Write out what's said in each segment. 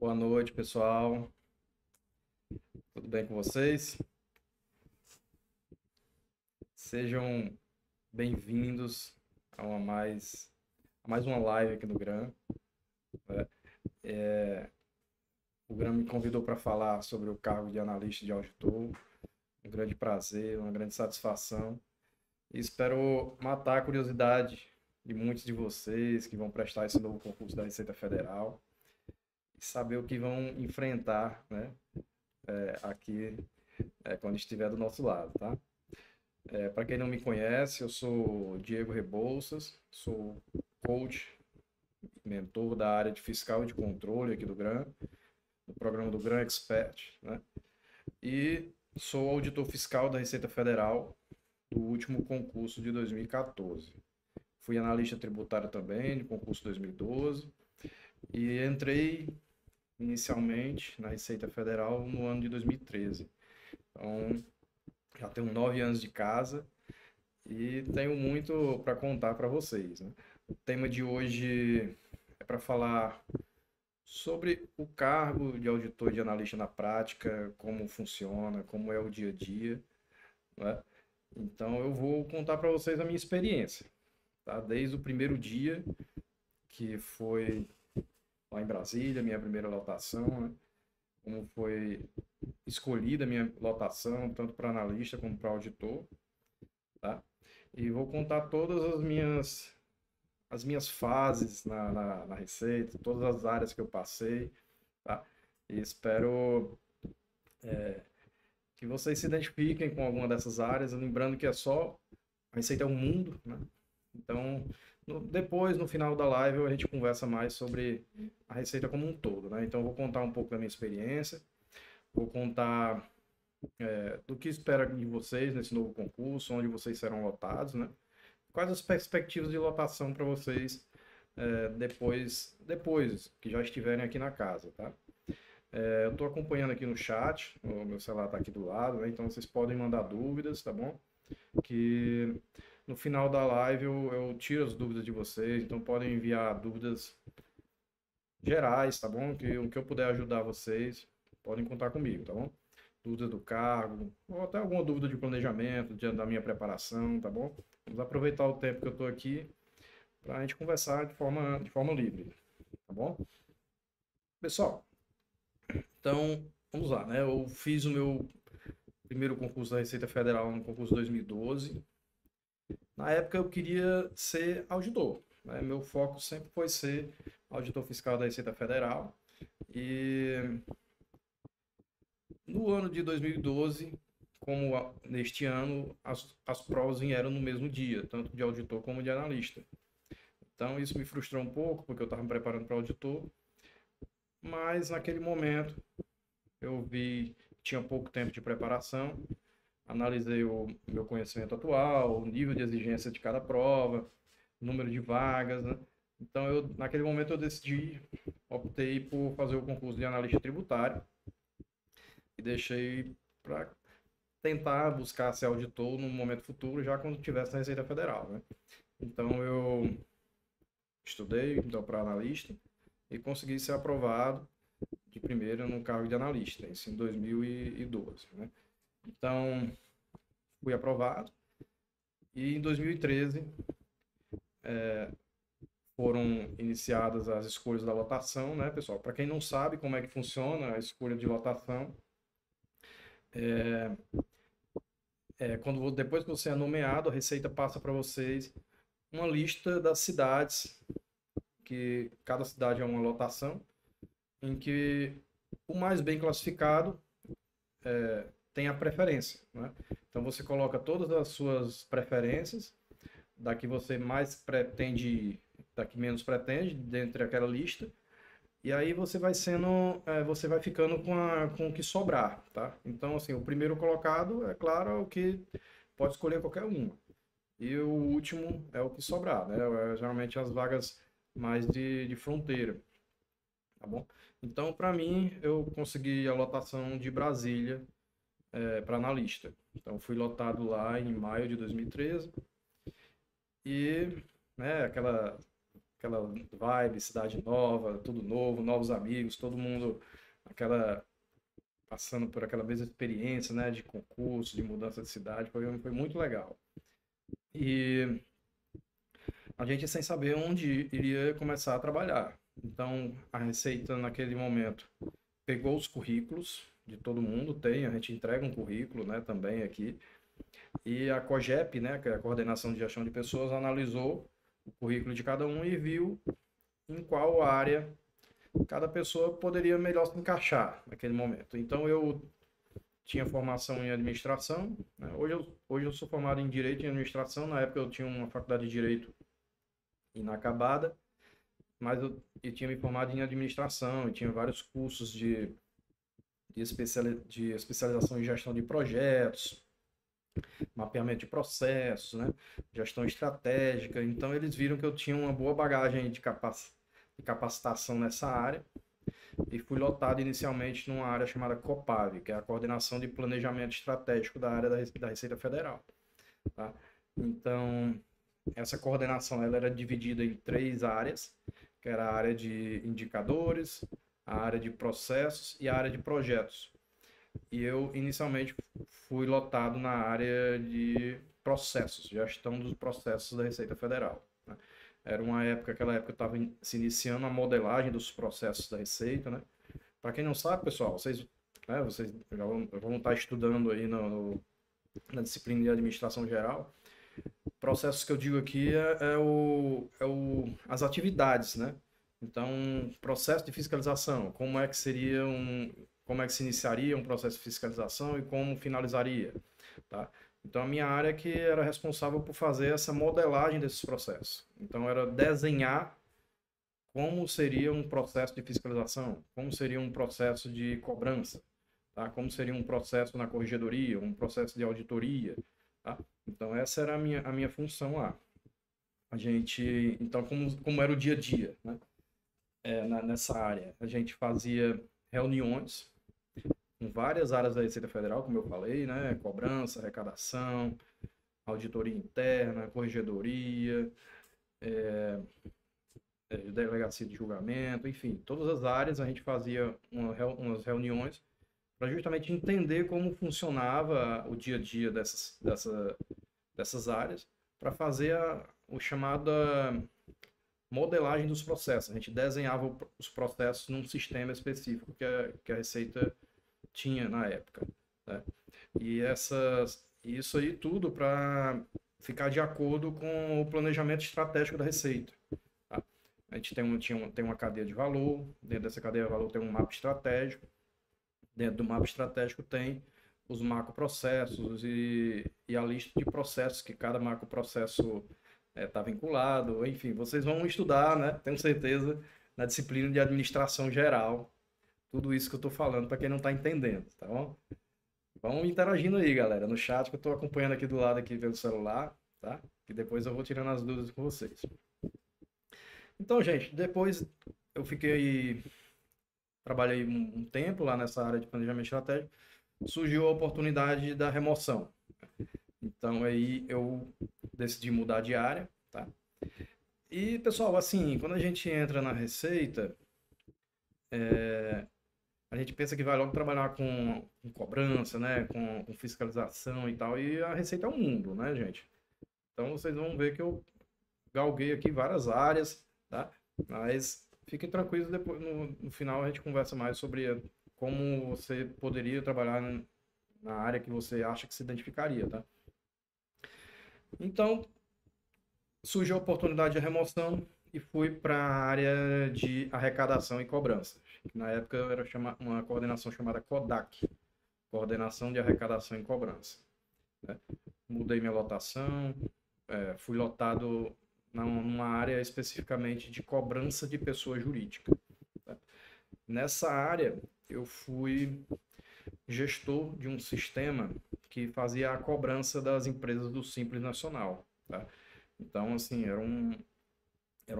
Boa noite, pessoal. Tudo bem com vocês? Sejam bem-vindos a mais uma live aqui no Gran. O Gran me convidou para falar sobre o cargo de analista de auditor. Um grande prazer, uma grande satisfação. E espero matar a curiosidade de muitos de vocês que vão prestar esse novo concurso da Receita Federal e saber o que vão enfrentar, né? Quando estiver do nosso lado, tá? Para quem não me conhece, eu sou Diego Rebouças, sou coach, mentor da área de fiscal e de controle aqui do Gran, do programa do Gran Expert, né? E sou auditor fiscal da Receita Federal do último concurso de 2014. Fui analista tributário também, de concurso 2012, e entrei inicialmente na Receita Federal no ano de 2013. Então, já tenho 9 anos de casa e tenho muito para contar para vocês, né? O tema de hoje é para falar sobre o cargo de auditor e de analista na prática, como funciona, como é o dia a dia, né? Então, eu vou contar para vocês a minha experiência, tá? Desde o primeiro dia, que foi lá em Brasília, minha primeira lotação, né? Como foi escolhida a minha lotação, tanto para analista como para auditor, tá? E vou contar todas as minhas fases na Receita, todas as áreas que eu passei, tá? E espero que vocês se identifiquem com alguma dessas áreas, lembrando que a Receita é um mundo, né? Então, depois, no final da live, a gente conversa mais sobre a Receita como um todo, né? Então, eu vou contar um pouco da minha experiência, vou contar do que espera de vocês nesse novo concurso, onde vocês serão lotados, né? Quais as perspectivas de lotação para vocês depois que já estiverem aqui na casa, tá? Eu estou acompanhando aqui no chat, o meu celular está aqui do lado, né? Então vocês podem mandar dúvidas, tá bom? Que no final da live eu tiro as dúvidas de vocês, então podem enviar dúvidas gerais, tá bom? Que o que eu puder ajudar vocês, podem contar comigo, tá bom? Dúvidas do cargo, ou até alguma dúvida de planejamento, da minha preparação, tá bom? Vamos aproveitar o tempo que eu estou aqui para a gente conversar de forma livre, tá bom? Pessoal, então vamos lá, né? Eu fiz o meu primeiro concurso da Receita Federal no concurso 2012. Na época eu queria ser auditor, né? Meu foco sempre foi ser auditor fiscal da Receita Federal. E no ano de 2012... como neste ano, as provas vieram no mesmo dia, tanto de auditor como de analista. Então, isso me frustrou um pouco, porque eu estava me preparando para auditor, mas naquele momento eu vi que tinha pouco tempo de preparação, analisei o meu conhecimento atual, o nível de exigência de cada prova, número de vagas, né? Então, naquele momento eu decidi, optei por fazer o concurso de analista tributário e deixei para tentar buscar ser auditor no momento futuro, já quando tivesse na Receita Federal, né? Então eu estudei para analista e consegui ser aprovado de primeira no cargo de analista, isso em 2012, né? Então fui aprovado e em 2013 foram iniciadas as escolhas da lotação, né, pessoal? Para quem não sabe como é que funciona a escolha de lotação, depois que você é nomeado, a Receita passa para vocês uma lista das cidades, que cada cidade é uma lotação, em que o mais bem classificado tem a preferência, né? Então você coloca todas as suas preferências, da que você mais pretende, da que menos pretende, dentre aquela lista. E aí você vai ficando com o que sobrar, tá? Então, assim, o primeiro colocado, é claro, é o que pode escolher qualquer um. E o último é o que sobrar, né? Geralmente as vagas mais de fronteira, tá bom? Então, para mim, eu consegui a lotação de Brasília para analista. Então, fui lotado lá em maio de 2013 e, né, aquela aquela vibe, cidade nova, tudo novo, novos amigos, todo mundo aquela passando por aquela mesma experiência, né, de concurso, de mudança de cidade, foi muito legal. E a gente sem saber onde iria começar a trabalhar. Então, a Receita, naquele momento, pegou os currículos de todo mundo, a gente entrega um currículo, né, também aqui. E a COGEP, né, que é a Coordenação de Gestão de Pessoas, analisou o currículo de cada um e viu em qual área cada pessoa poderia melhor se encaixar naquele momento. Então, eu tinha formação em administração, né? Hoje eu sou formado em Direito e Administração. Na época eu tinha uma faculdade de Direito inacabada, mas eu tinha me formado em Administração, eu tinha vários cursos de especialização em gestão de projetos, mapeamento de processos, né? Gestão estratégica. Então eles viram que eu tinha uma boa bagagem de capacitação nessa área e fui lotado inicialmente numa área chamada Copave, que é a Coordenação de Planejamento Estratégico da área da Receita Federal. Tá? Então, essa coordenação ela era dividida em três áreas, que era a área de indicadores, a área de processos e a área de projetos. E eu, inicialmente, fui lotado na área de processos, gestão dos processos da Receita Federal. Né? Era uma época, aquela época eu estava se iniciando a modelagem dos processos da Receita, né? Para quem não sabe, pessoal, vocês já vão estar estudando aí na disciplina de administração geral. Processos que eu digo aqui as atividades, né? Então, processo de fiscalização, como é que se iniciaria um processo de fiscalização e como finalizaria, tá? Então, a minha área que era responsável por fazer essa modelagem desses processos. Então, era desenhar como seria um processo de fiscalização, como seria um processo de cobrança, tá? Como seria um processo na corregedoria, um processo de auditoria, tá? Então, essa era a minha função lá. A gente, então, como era o dia a dia, né? Nessa área, a gente fazia reuniões com várias áreas da Receita Federal, como eu falei, né? Cobrança, arrecadação, auditoria interna, corregedoria, delegacia de julgamento, enfim, todas as áreas a gente fazia umas reuniões para justamente entender como funcionava o dia a dia dessas áreas, para fazer a chamada modelagem dos processos. A gente desenhava os processos num sistema específico que a Receita tinha na época, né? E isso aí tudo para ficar de acordo com o planejamento estratégico da Receita, tá? A gente tem uma cadeia de valor, dentro dessa cadeia de valor tem um mapa estratégico, dentro do mapa estratégico tem os macroprocessos e a lista de processos que cada macroprocesso está vinculado, enfim, vocês vão estudar, né? Tenho certeza, na disciplina de administração geral, tudo isso que eu estou falando, para quem não está entendendo, tá bom? Vão interagindo aí, galera, no chat, que eu estou acompanhando aqui do lado, aqui pelo celular, tá? Que depois eu vou tirando as dúvidas com vocês. Então, gente, depois eu fiquei... Trabalhei um tempo lá nessa área de planejamento estratégico, surgiu a oportunidade da remoção. Então, aí eu decidi mudar de área, tá? E, pessoal, assim, quando a gente entra na Receita... a gente pensa que vai logo trabalhar com cobrança, né, com fiscalização e tal, e a Receita é um mundo, né, gente? Então vocês vão ver que eu galguei aqui várias áreas, tá? Mas fiquem tranquilos, depois no final a gente conversa mais sobre como você poderia trabalhar na área que você acha que se identificaria, tá? Então surgiu a oportunidade de remoção e fui para a área de arrecadação e cobrança. Na época era uma coordenação chamada CODAC, Coordenação de Arrecadação e Cobrança. Mudei minha lotação, fui lotado numa área especificamente de cobrança de pessoa jurídica. Nessa área, eu fui gestor de um sistema que fazia a cobrança das empresas do Simples Nacional. Tá? Então, assim, era uma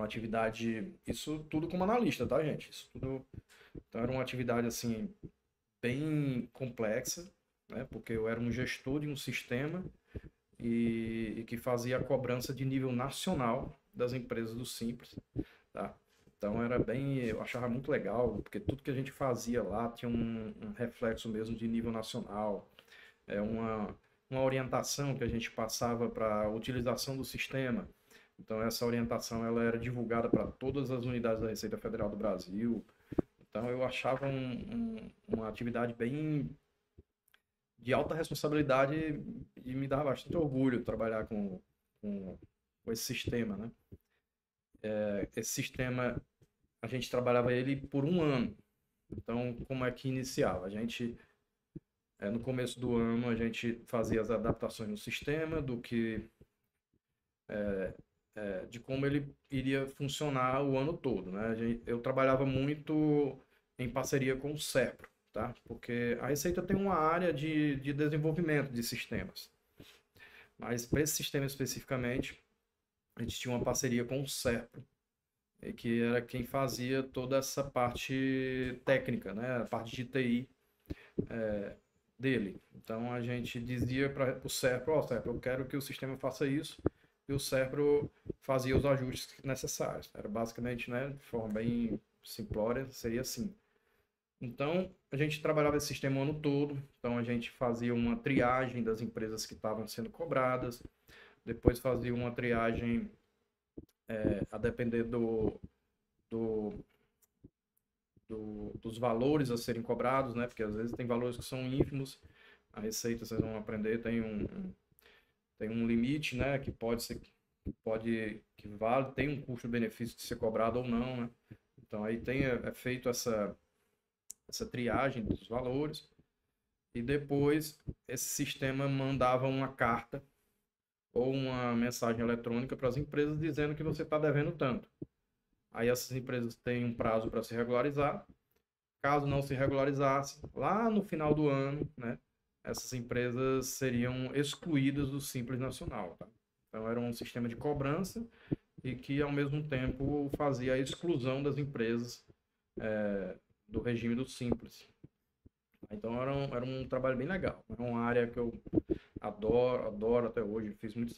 atividade, isso tudo como analista, tá, gente? Isso tudo, então era uma atividade, assim, bem complexa, né? Porque eu era um gestor de um sistema e que fazia a cobrança de nível nacional das empresas do Simples, tá? Então era bem, eu achava muito legal, porque tudo que a gente fazia lá tinha um reflexo mesmo de nível nacional, uma orientação que a gente passava para a utilização do sistema. Então essa orientação ela era divulgada para todas as unidades da Receita Federal do Brasil. Então eu achava uma atividade bem de alta responsabilidade e me dava bastante orgulho trabalhar com esse sistema, né? Esse sistema, a gente trabalhava ele por um ano. Então, como é que iniciava? A gente, no começo do ano, a gente fazia as adaptações no sistema, de como ele iria funcionar o ano todo, né? Eu trabalhava muito em parceria com o Serpro, tá? Porque a Receita tem uma área de desenvolvimento de sistemas. Mas para esse sistema especificamente, a gente tinha uma parceria com o Serpro, que era quem fazia toda essa parte técnica, né? A parte de TI dele. Então a gente dizia para o Serpro: ó, Serpro, eu quero que o sistema faça isso, e o Serpro fazia os ajustes necessários. Era basicamente, né, de forma bem simplória, seria assim. Então a gente trabalhava esse sistema o ano todo. Então a gente fazia uma triagem das empresas que estavam sendo cobradas. Depois fazia uma triagem a depender dos valores a serem cobrados, né? Porque às vezes tem valores que são ínfimos. A Receita, vocês vão aprender, tem um limite, né? Que pode ser, que vale, tem um custo-benefício de ser cobrado ou não, né? Então aí é feito essa triagem dos valores. E depois esse sistema mandava uma carta ou uma mensagem eletrônica para as empresas dizendo que você está devendo tanto. Aí essas empresas têm um prazo para se regularizar. Caso não se regularizasse, lá no final do ano, né, essas empresas seriam excluídas do Simples Nacional, tá? Então era um sistema de cobrança e que ao mesmo tempo fazia a exclusão das empresas do regime do Simples. Então era um trabalho bem legal, era uma área que eu adoro até hoje. Fiz muitos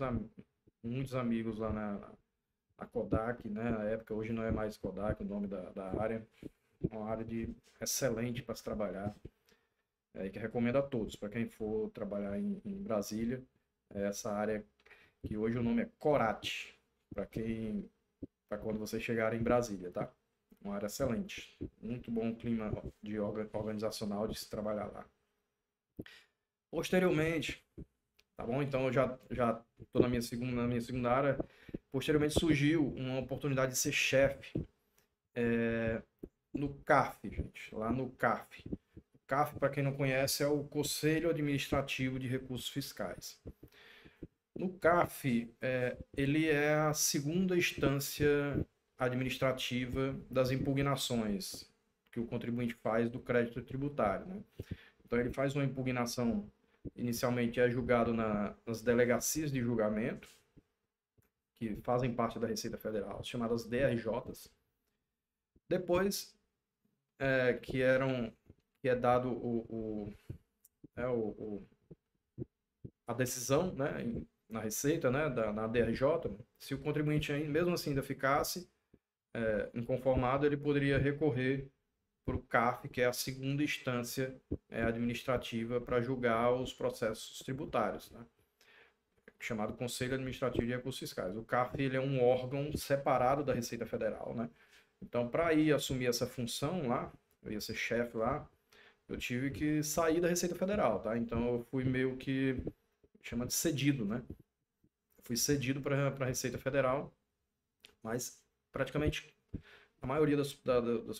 amigos lá na CODAC, né, na época. Hoje não é mais CODAC o nome da área. Uma área excelente para se trabalhar, que recomendo a todos, para quem for trabalhar em Brasília. Essa área que hoje o nome é CORAT, para quando vocês chegarem em Brasília, tá? Uma área excelente, muito bom clima de organizacional de se trabalhar lá. Posteriormente, tá bom? Então eu já estou na minha segunda área. Posteriormente surgiu uma oportunidade de ser chefe no CARF, gente, lá no CARF. O CARF, para quem não conhece, é o Conselho Administrativo de Recursos Fiscais. No CARF, ele é a segunda instância administrativa das impugnações que o contribuinte faz do crédito tributário, né? Então ele faz uma impugnação, inicialmente é julgado nas delegacias de julgamento, que fazem parte da Receita Federal, chamadas DRJs. Depois que é dado a decisão, né, na Receita, né, na DRJ. Se o contribuinte mesmo assim ainda ficasse inconformado, ele poderia recorrer para o CAF, que é a segunda instância administrativa para julgar os processos tributários, né? Chamado Conselho Administrativo de Recursos Fiscais. O CAF, ele é um órgão separado da Receita Federal, né? Então, para ir assumir essa função lá, eu ia ser chefe lá, eu tive que sair da Receita Federal, tá? Então, eu fui meio que chama de cedido, né? Fui cedido para a Receita Federal, mas praticamente a maioria das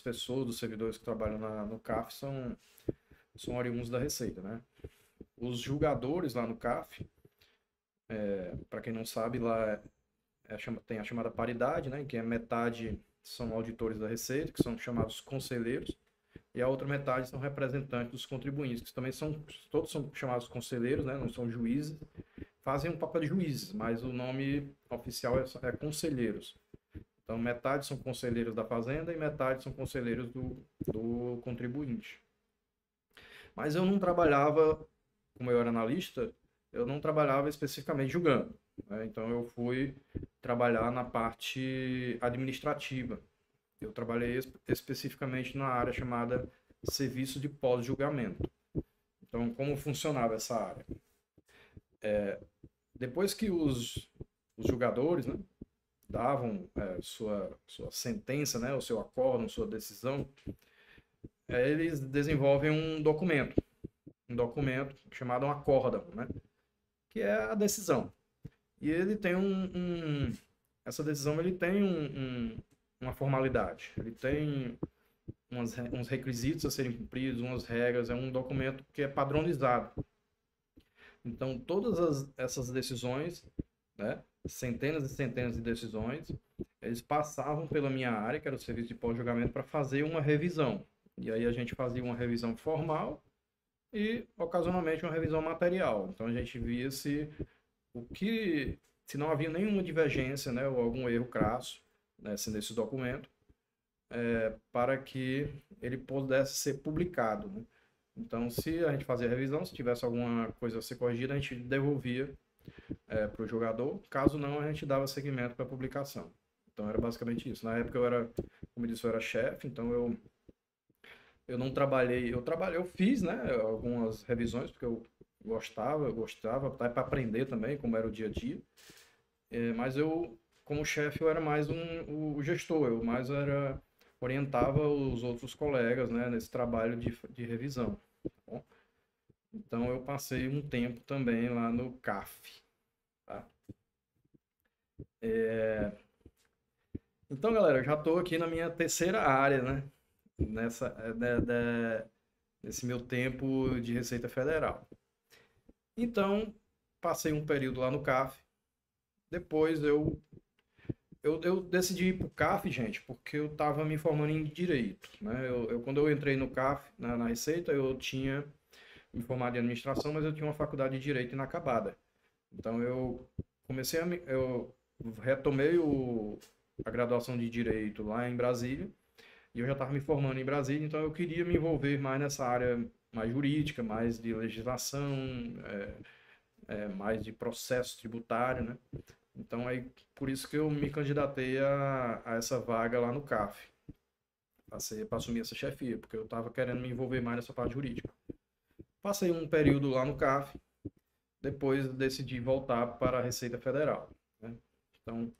pessoas, dos servidores que trabalham no CAF são oriundos da Receita, né? Os julgadores lá no CAF, para quem não sabe, lá tem a chamada paridade, né? Que é metade são auditores da Receita, que são chamados conselheiros, e a outra metade são representantes dos contribuintes, que também todos são chamados conselheiros, né? Não são juízes, fazem um papel de juízes, mas o nome oficial é conselheiros. Então metade são conselheiros da Fazenda e metade são conselheiros do contribuinte. Mas eu não trabalhava, como eu era analista, eu não trabalhava especificamente julgando, né? Então eu fui trabalhar na parte administrativa. Eu trabalhei especificamente na área chamada serviço de pós-julgamento. Então, como funcionava essa área? Depois que os julgadores, né, davam sua sentença, né, o seu acórdão, sua decisão, eles desenvolvem um documento chamado um acórdão, né, que é a decisão. E ele tem essa decisão, ele tem uma formalidade, ele tem uns requisitos a serem cumpridos, umas regras, é um documento que é padronizado. Então, todas essas decisões, né, centenas e centenas de decisões, eles passavam pela minha área, que era o serviço de pós-julgamento, para fazer uma revisão. E aí a gente fazia uma revisão formal e, ocasionalmente, uma revisão material. Então, a gente via se não havia nenhuma divergência, né, ou algum erro crasso, né, nesse documento, para que ele pudesse ser publicado, né? Então, se a gente fazia a revisão, se tivesse alguma coisa a ser corrigida, a gente devolvia para o jogador. Caso não, a gente dava seguimento para a publicação. Então, era basicamente isso. Na época, como eu disse, eu era chefe, então eu não trabalhei. Eu fiz, né, algumas revisões, porque eu gostava, para aprender também, como era o dia a dia. Mas como chefe, eu era mais o gestor, eu mais era... orientava os outros colegas, né, nesse trabalho de revisão. Tá? Então, eu passei um tempo também lá no CAF. Tá? Então, galera, eu já estou aqui na minha terceira área, né, nesse meu tempo de Receita Federal. Então, passei um período lá no CAF. Depois eu decidi ir para o CAF, gente, porque eu estava me formando em Direito, né? Quando eu entrei no CAF, na Receita, eu tinha me formado em Administração, mas eu tinha uma faculdade de Direito inacabada. Então, eu retomei a graduação de Direito lá em Brasília, e eu já estava me formando em Brasília, então eu queria me envolver mais nessa área mais jurídica, mais de legislação, mais de processo tributário, né? Então, aí, por isso que eu me candidatei a essa vaga lá no CAF, para assumir essa chefia, porque eu estava querendo me envolver mais nessa parte jurídica. Passei um período lá no CAF, depois decidi voltar para a Receita Federal, né? Então,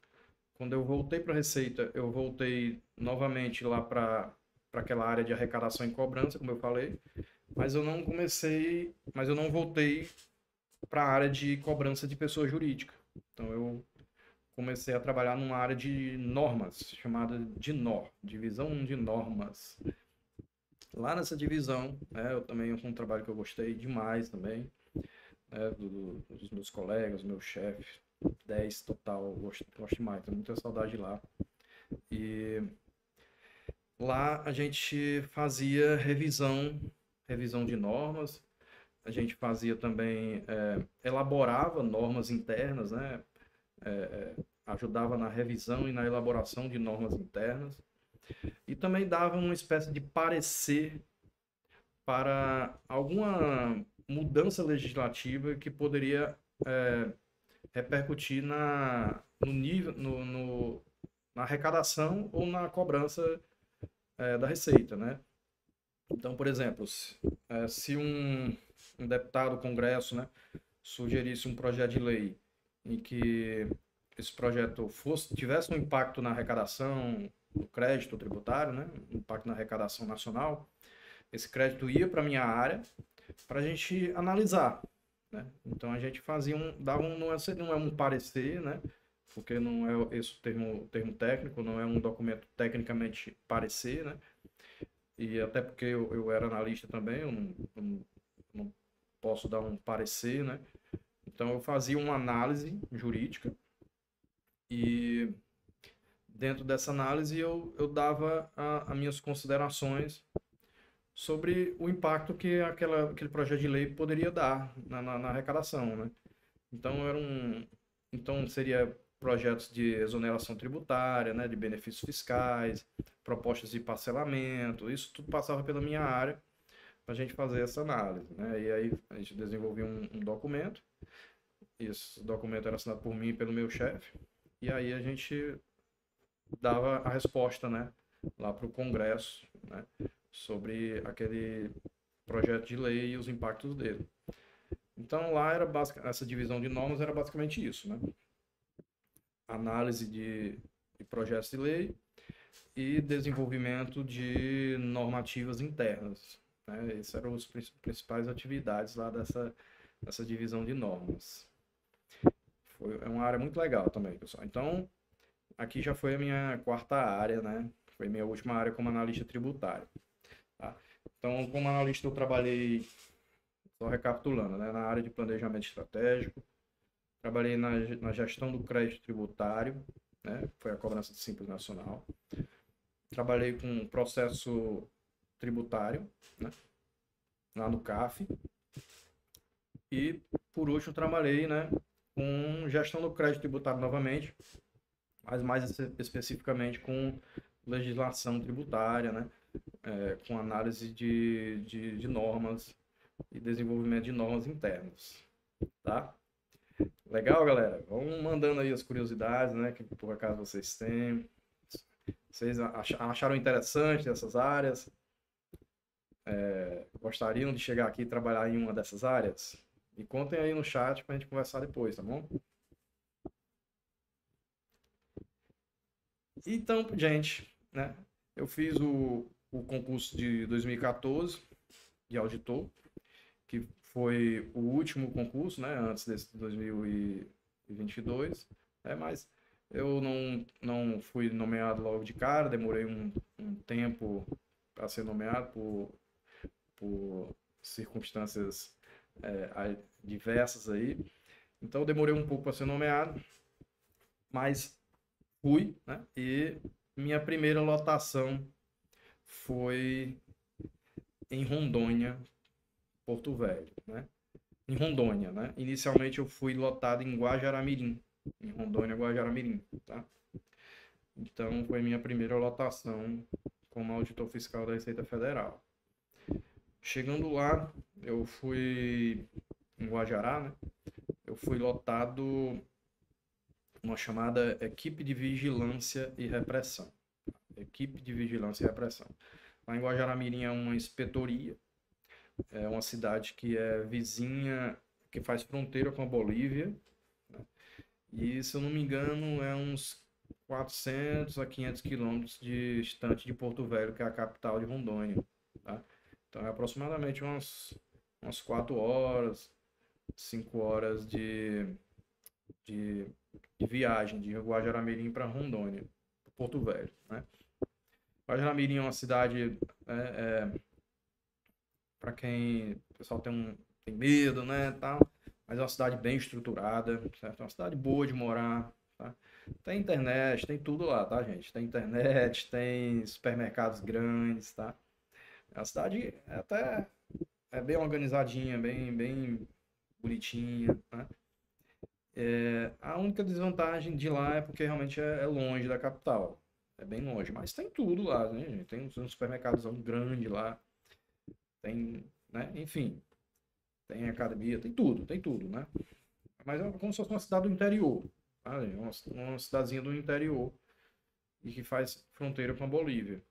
quando eu voltei para a Receita, eu voltei novamente lá para aquela área de arrecadação e cobrança, como eu falei, mas eu não voltei para a área de cobrança de pessoa jurídica. Então, eu comecei a trabalhar numa área de normas, chamada de NOR, Divisão 1 de Normas. Lá nessa divisão, né, foi um trabalho que eu gostei demais também, né, dos meus colegas, meu chefe, 10 total, eu gosto demais, tenho muita saudade lá. E lá a gente fazia revisão de normas. A gente fazia também, elaborava normas internas, né? Ajudava na revisão e na elaboração de normas internas. E também dava uma espécie de parecer para alguma mudança legislativa que poderia repercutir na arrecadação ou na cobrança da Receita, né? Então, por exemplo, se um deputado do Congresso, né, sugerisse um projeto de lei em que esse projeto tivesse um impacto na arrecadação do crédito tributário, né, um impacto na arrecadação nacional, esse crédito ia para a minha área para a gente analisar, né? Então, a gente fazia não é um parecer, né, porque não é esse o termo técnico, não é um documento tecnicamente parecer, né? E até porque eu era analista também, eu não posso dar um parecer, né? Então, eu fazia uma análise jurídica e dentro dessa análise eu dava as minhas considerações sobre o impacto que aquele projeto de lei poderia dar na arrecadação, né? Então, então seria projetos de exoneração tributária, né, de benefícios fiscais, propostas de parcelamento, isso tudo passava pela minha área para a gente fazer essa análise, né? E aí a gente desenvolveu um documento, esse documento era assinado por mim e pelo meu chefe, e aí a gente dava a resposta, né, lá para o Congresso, né, sobre aquele projeto de lei e os impactos dele. Então lá era essa divisão de normas era basicamente isso, né? Análise de projetos de lei e desenvolvimento de normativas internas, né? Essas eram as principais atividades lá dessa divisão de normas. É uma área muito legal também, pessoal. Então, aqui já foi a minha quarta área, né? Foi minha última área como analista tributário. Tá? Então, como analista eu trabalhei, só recapitulando, né? Na área de planejamento estratégico, trabalhei na gestão do crédito tributário, né? Foi a cobrança de Simples Nacional. Trabalhei com processo tributário, né? Lá no CAF. E, por último, trabalhei, né, com gestão do crédito tributário novamente, mas mais especificamente com legislação tributária, né, com análise de normas e desenvolvimento de normas internas, tá? Legal, galera? Vão mandando aí as curiosidades, né, que por acaso vocês têm. Vocês acharam interessante essas áreas? Gostariam de chegar aqui e trabalhar em uma dessas áreas? E contem aí no chat para a gente conversar depois, tá bom? Então, gente, né? Eu fiz o concurso de 2014 de auditor, que foi o último concurso, né? Antes desse 2022, né? Mas eu não fui nomeado logo de cara, demorei um tempo para ser nomeado por circunstâncias diversas aí. Então demorei um pouco para ser nomeado, mas fui, né? E minha primeira lotação foi em Rondônia, Porto Velho, né? Em Rondônia, né? Inicialmente eu fui lotado em Guajará-Mirim, em Rondônia, Guajará-Mirim, tá? Então foi minha primeira lotação como auditor fiscal da Receita Federal. Chegando lá, eu fui em Guajará, né? Eu fui lotado uma chamada Equipe de Vigilância e Repressão. Equipe de Vigilância e Repressão. Lá em Guajará-Mirim é uma inspetoria, é uma cidade que é vizinha, que faz fronteira com a Bolívia, né? E, se eu não me engano, é uns 400 a 500 quilômetros distante de Porto Velho, que é a capital de Rondônia, tá? Então é aproximadamente umas 4 horas, 5 horas de viagem de Guajará-Mirim para Rondônia, Porto Velho, né? Guajará-Mirim é uma cidade, para quem o pessoal tem medo, né, tal, mas é uma cidade bem estruturada, certo? É uma cidade boa de morar, tá? Tem internet, tem tudo lá, tá, gente? Tem internet, tem supermercados grandes, tá? A cidade até é bem organizadinha, bem bonitinha, né? A única desvantagem de lá é porque realmente é longe da capital. É bem longe, mas tem tudo lá, né, gente? Tem um supermercadozão grande lá. Tem, né? Enfim, tem academia, tem tudo, né? Mas é como se fosse uma cidade do interior, tá? Uma cidadezinha do interior e que faz fronteira com a Bolívia.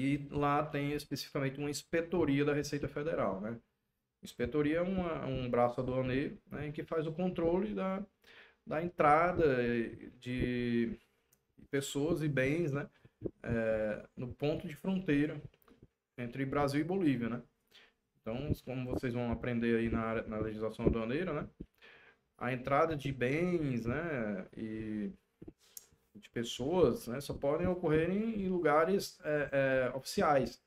E lá tem especificamente uma inspetoria da Receita Federal, né? Inspetoria é um braço aduaneiro, né, que faz o controle da entrada de pessoas e bens, né, no ponto de fronteira entre Brasil e Bolívia, né? Então, como vocês vão aprender aí na legislação aduaneira, né, a entrada de bens, né, e de pessoas, né, só podem ocorrer em lugares oficiais,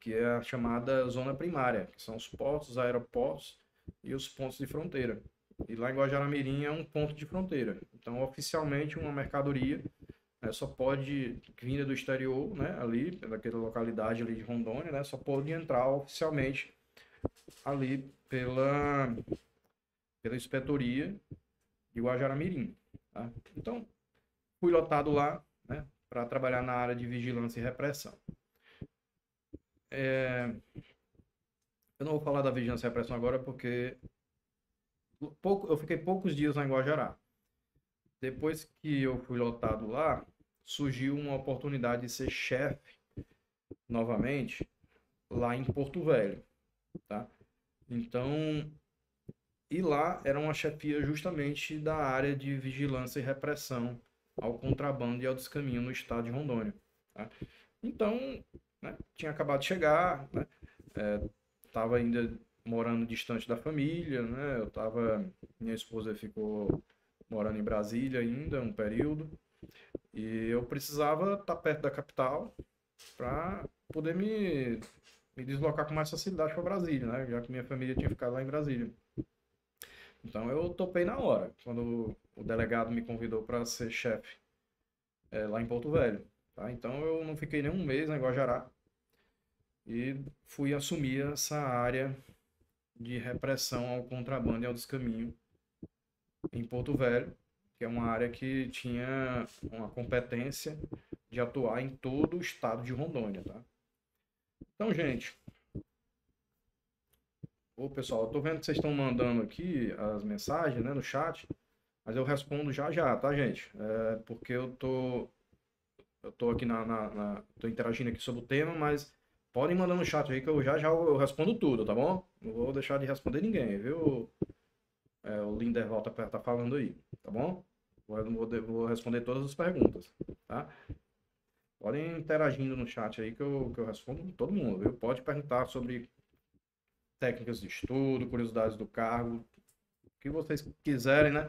que é a chamada zona primária, que são os portos, aeroportos e os pontos de fronteira. E lá em Guajará-Mirim é um ponto de fronteira. Então, oficialmente, uma mercadoria, né, só pode, vinda do exterior, né, ali, daquela localidade ali de Rondônia, né, só pode entrar oficialmente ali pela inspetoria de Guajará-Mirim. Tá? Então, fui lotado lá, né, para trabalhar na área de vigilância e repressão. Eu não vou falar da vigilância e repressão agora, porque eu fiquei poucos dias lá em Guajará. Depois que eu fui lotado lá, surgiu uma oportunidade de ser chefe novamente lá em Porto Velho, tá? Então, e lá era uma chefia justamente da área de vigilância e repressão ao contrabando e ao descaminho no estado de Rondônia, tá? Então, né, tinha acabado de chegar, né? Estava ainda morando distante da família, né? Minha esposa ficou morando em Brasília ainda um período, e eu precisava estar perto da capital para poder me deslocar com mais facilidade para Brasília, né? Já que minha família tinha ficado lá em Brasília. Então eu topei na hora, quando o delegado me convidou para ser chefe lá em Porto Velho, tá? Então eu não fiquei nem um mês em Guajará e fui assumir essa área de repressão ao contrabando e ao descaminho em Porto Velho, que é uma área que tinha uma competência de atuar em todo o estado de Rondônia, tá? Então, gente, pessoal, eu tô vendo que vocês estão mandando aqui as mensagens, né, no chat, mas eu respondo já já, tá, gente? Porque eu tô aqui tô interagindo aqui sobre o tema, mas podem mandar no chat aí que eu já já eu respondo tudo, tá bom? Não vou deixar de responder ninguém, viu? O Linder volta para estar falando aí, tá bom? Vou responder todas as perguntas, tá? Podem interagindo no chat aí que eu respondo todo mundo, viu? Pode perguntar sobre técnicas de estudo, curiosidades do cargo, o que vocês quiserem, né?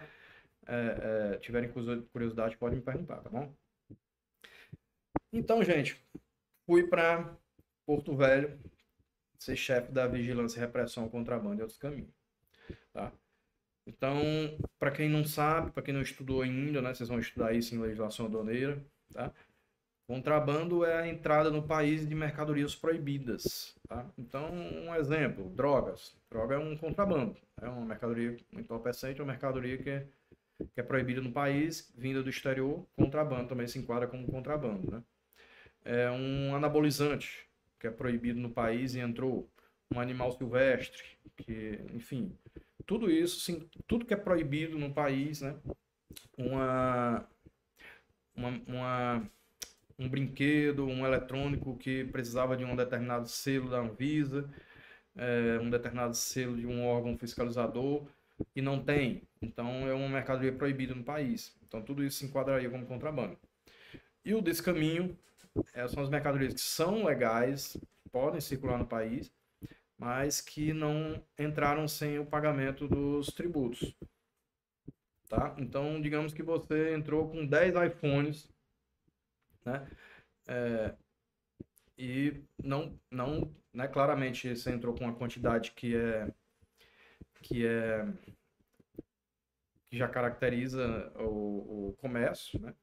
Tiverem curiosidade, podem me perguntar, tá bom? Então, gente, fui para Porto Velho ser chefe da vigilância e repressão ao contrabando e outros caminhos, tá? Então, para quem não sabe, para quem não estudou ainda, né, vocês vão estudar isso em legislação aduaneira, tá? Contrabando é a entrada no país de mercadorias proibidas, tá? Então, um exemplo, drogas. Droga é um contrabando, é uma mercadoria entorpecente, uma mercadoria que é proibida no país, vinda do exterior. Contrabando também se enquadra como contrabando, né? É um anabolizante, que é proibido no país e entrou. Um animal silvestre, que, enfim, tudo isso, sim, tudo que é proibido no país, né? Um brinquedo, um eletrônico que precisava de um determinado selo da Anvisa, um determinado selo de um órgão fiscalizador, e não tem. Então, é uma mercadoria proibida no país. Então, tudo isso se enquadraria como contrabando. E o descaminho, são as mercadorias que são legais, podem circular no país, mas que não entraram sem o pagamento dos tributos, tá? Então, digamos que você entrou com 10 iPhones, né? E não, né? Claramente você entrou com uma quantidade que já caracteriza o comércio, né?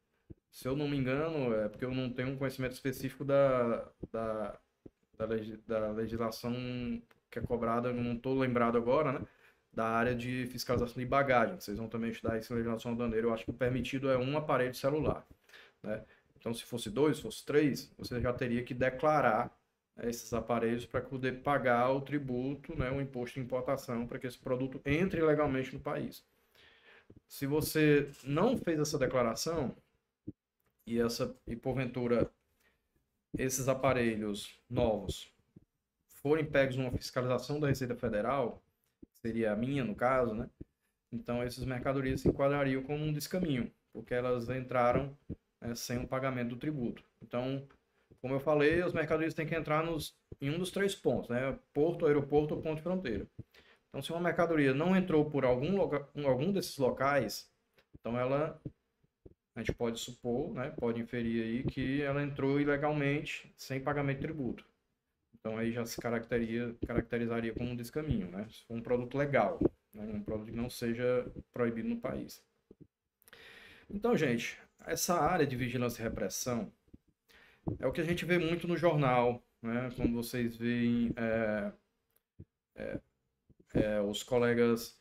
Se eu não me engano, porque eu não tenho um conhecimento específico da legislação que é cobrada, eu não estou lembrado agora, né? Da área de fiscalização de bagagem. Vocês vão também estudar isso em legislação aduaneira. Eu acho que o permitido é um aparelho celular, né? Então, se fosse 2, se fosse 3, você já teria que declarar esses aparelhos para poder pagar o tributo, né? O imposto de importação, para que esse produto entre legalmente no país. Se você não fez essa declaração e porventura esses aparelhos novos forem pegos numa fiscalização da Receita Federal, seria a minha no caso, né? Então, essas mercadorias se enquadrariam como um descaminho, porque elas entraram sem o pagamento do tributo. Então, como eu falei, as mercadorias têm que entrar em um dos três pontos, né? Porto, aeroporto ou ponto de fronteira. Então, se uma mercadoria não entrou por algum desses locais, então a gente pode supor, né, pode inferir aí que ela entrou ilegalmente, sem pagamento de tributo. Então aí já se caracterizaria como um descaminho, né? Se for um produto legal, né, um produto que não seja proibido no país. Então, gente, essa área de vigilância e repressão é o que a gente vê muito no jornal, né? Quando vocês veem os colegas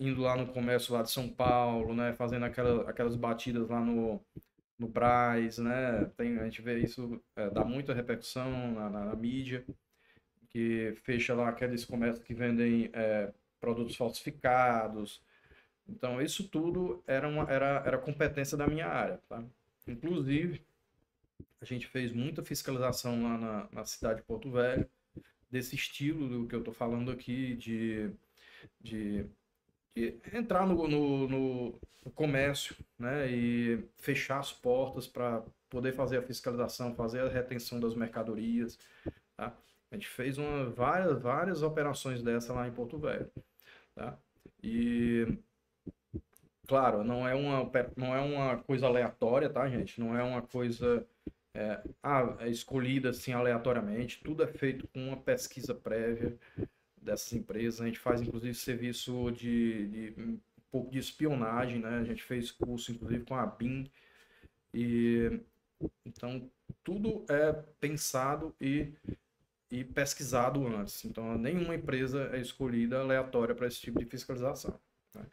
indo lá no comércio lá de São Paulo, né, fazendo aquelas batidas lá no Brás, né, a gente vê isso, dá muita repercussão na mídia, que fecha lá aqueles comércios que vendem produtos falsificados. Então, isso tudo era competência da minha área, tá? Inclusive, a gente fez muita fiscalização lá na cidade de Porto Velho, desse estilo do que eu estou falando aqui, de entrar no comércio, né, e fechar as portas para poder fazer a fiscalização, fazer a retenção das mercadorias, tá? A gente fez várias operações dessa lá em Porto Velho, tá? E, claro, não é uma coisa aleatória, tá, gente? Não é uma coisa escolhida assim aleatoriamente. Tudo é feito com uma pesquisa prévia dessas empresas. A gente faz, inclusive, serviço de um pouco de espionagem, né? A gente fez curso, inclusive, com a BIM. E, então, tudo é pensado e pesquisado antes. Então, nenhuma empresa é escolhida aleatória para esse tipo de fiscalização, né?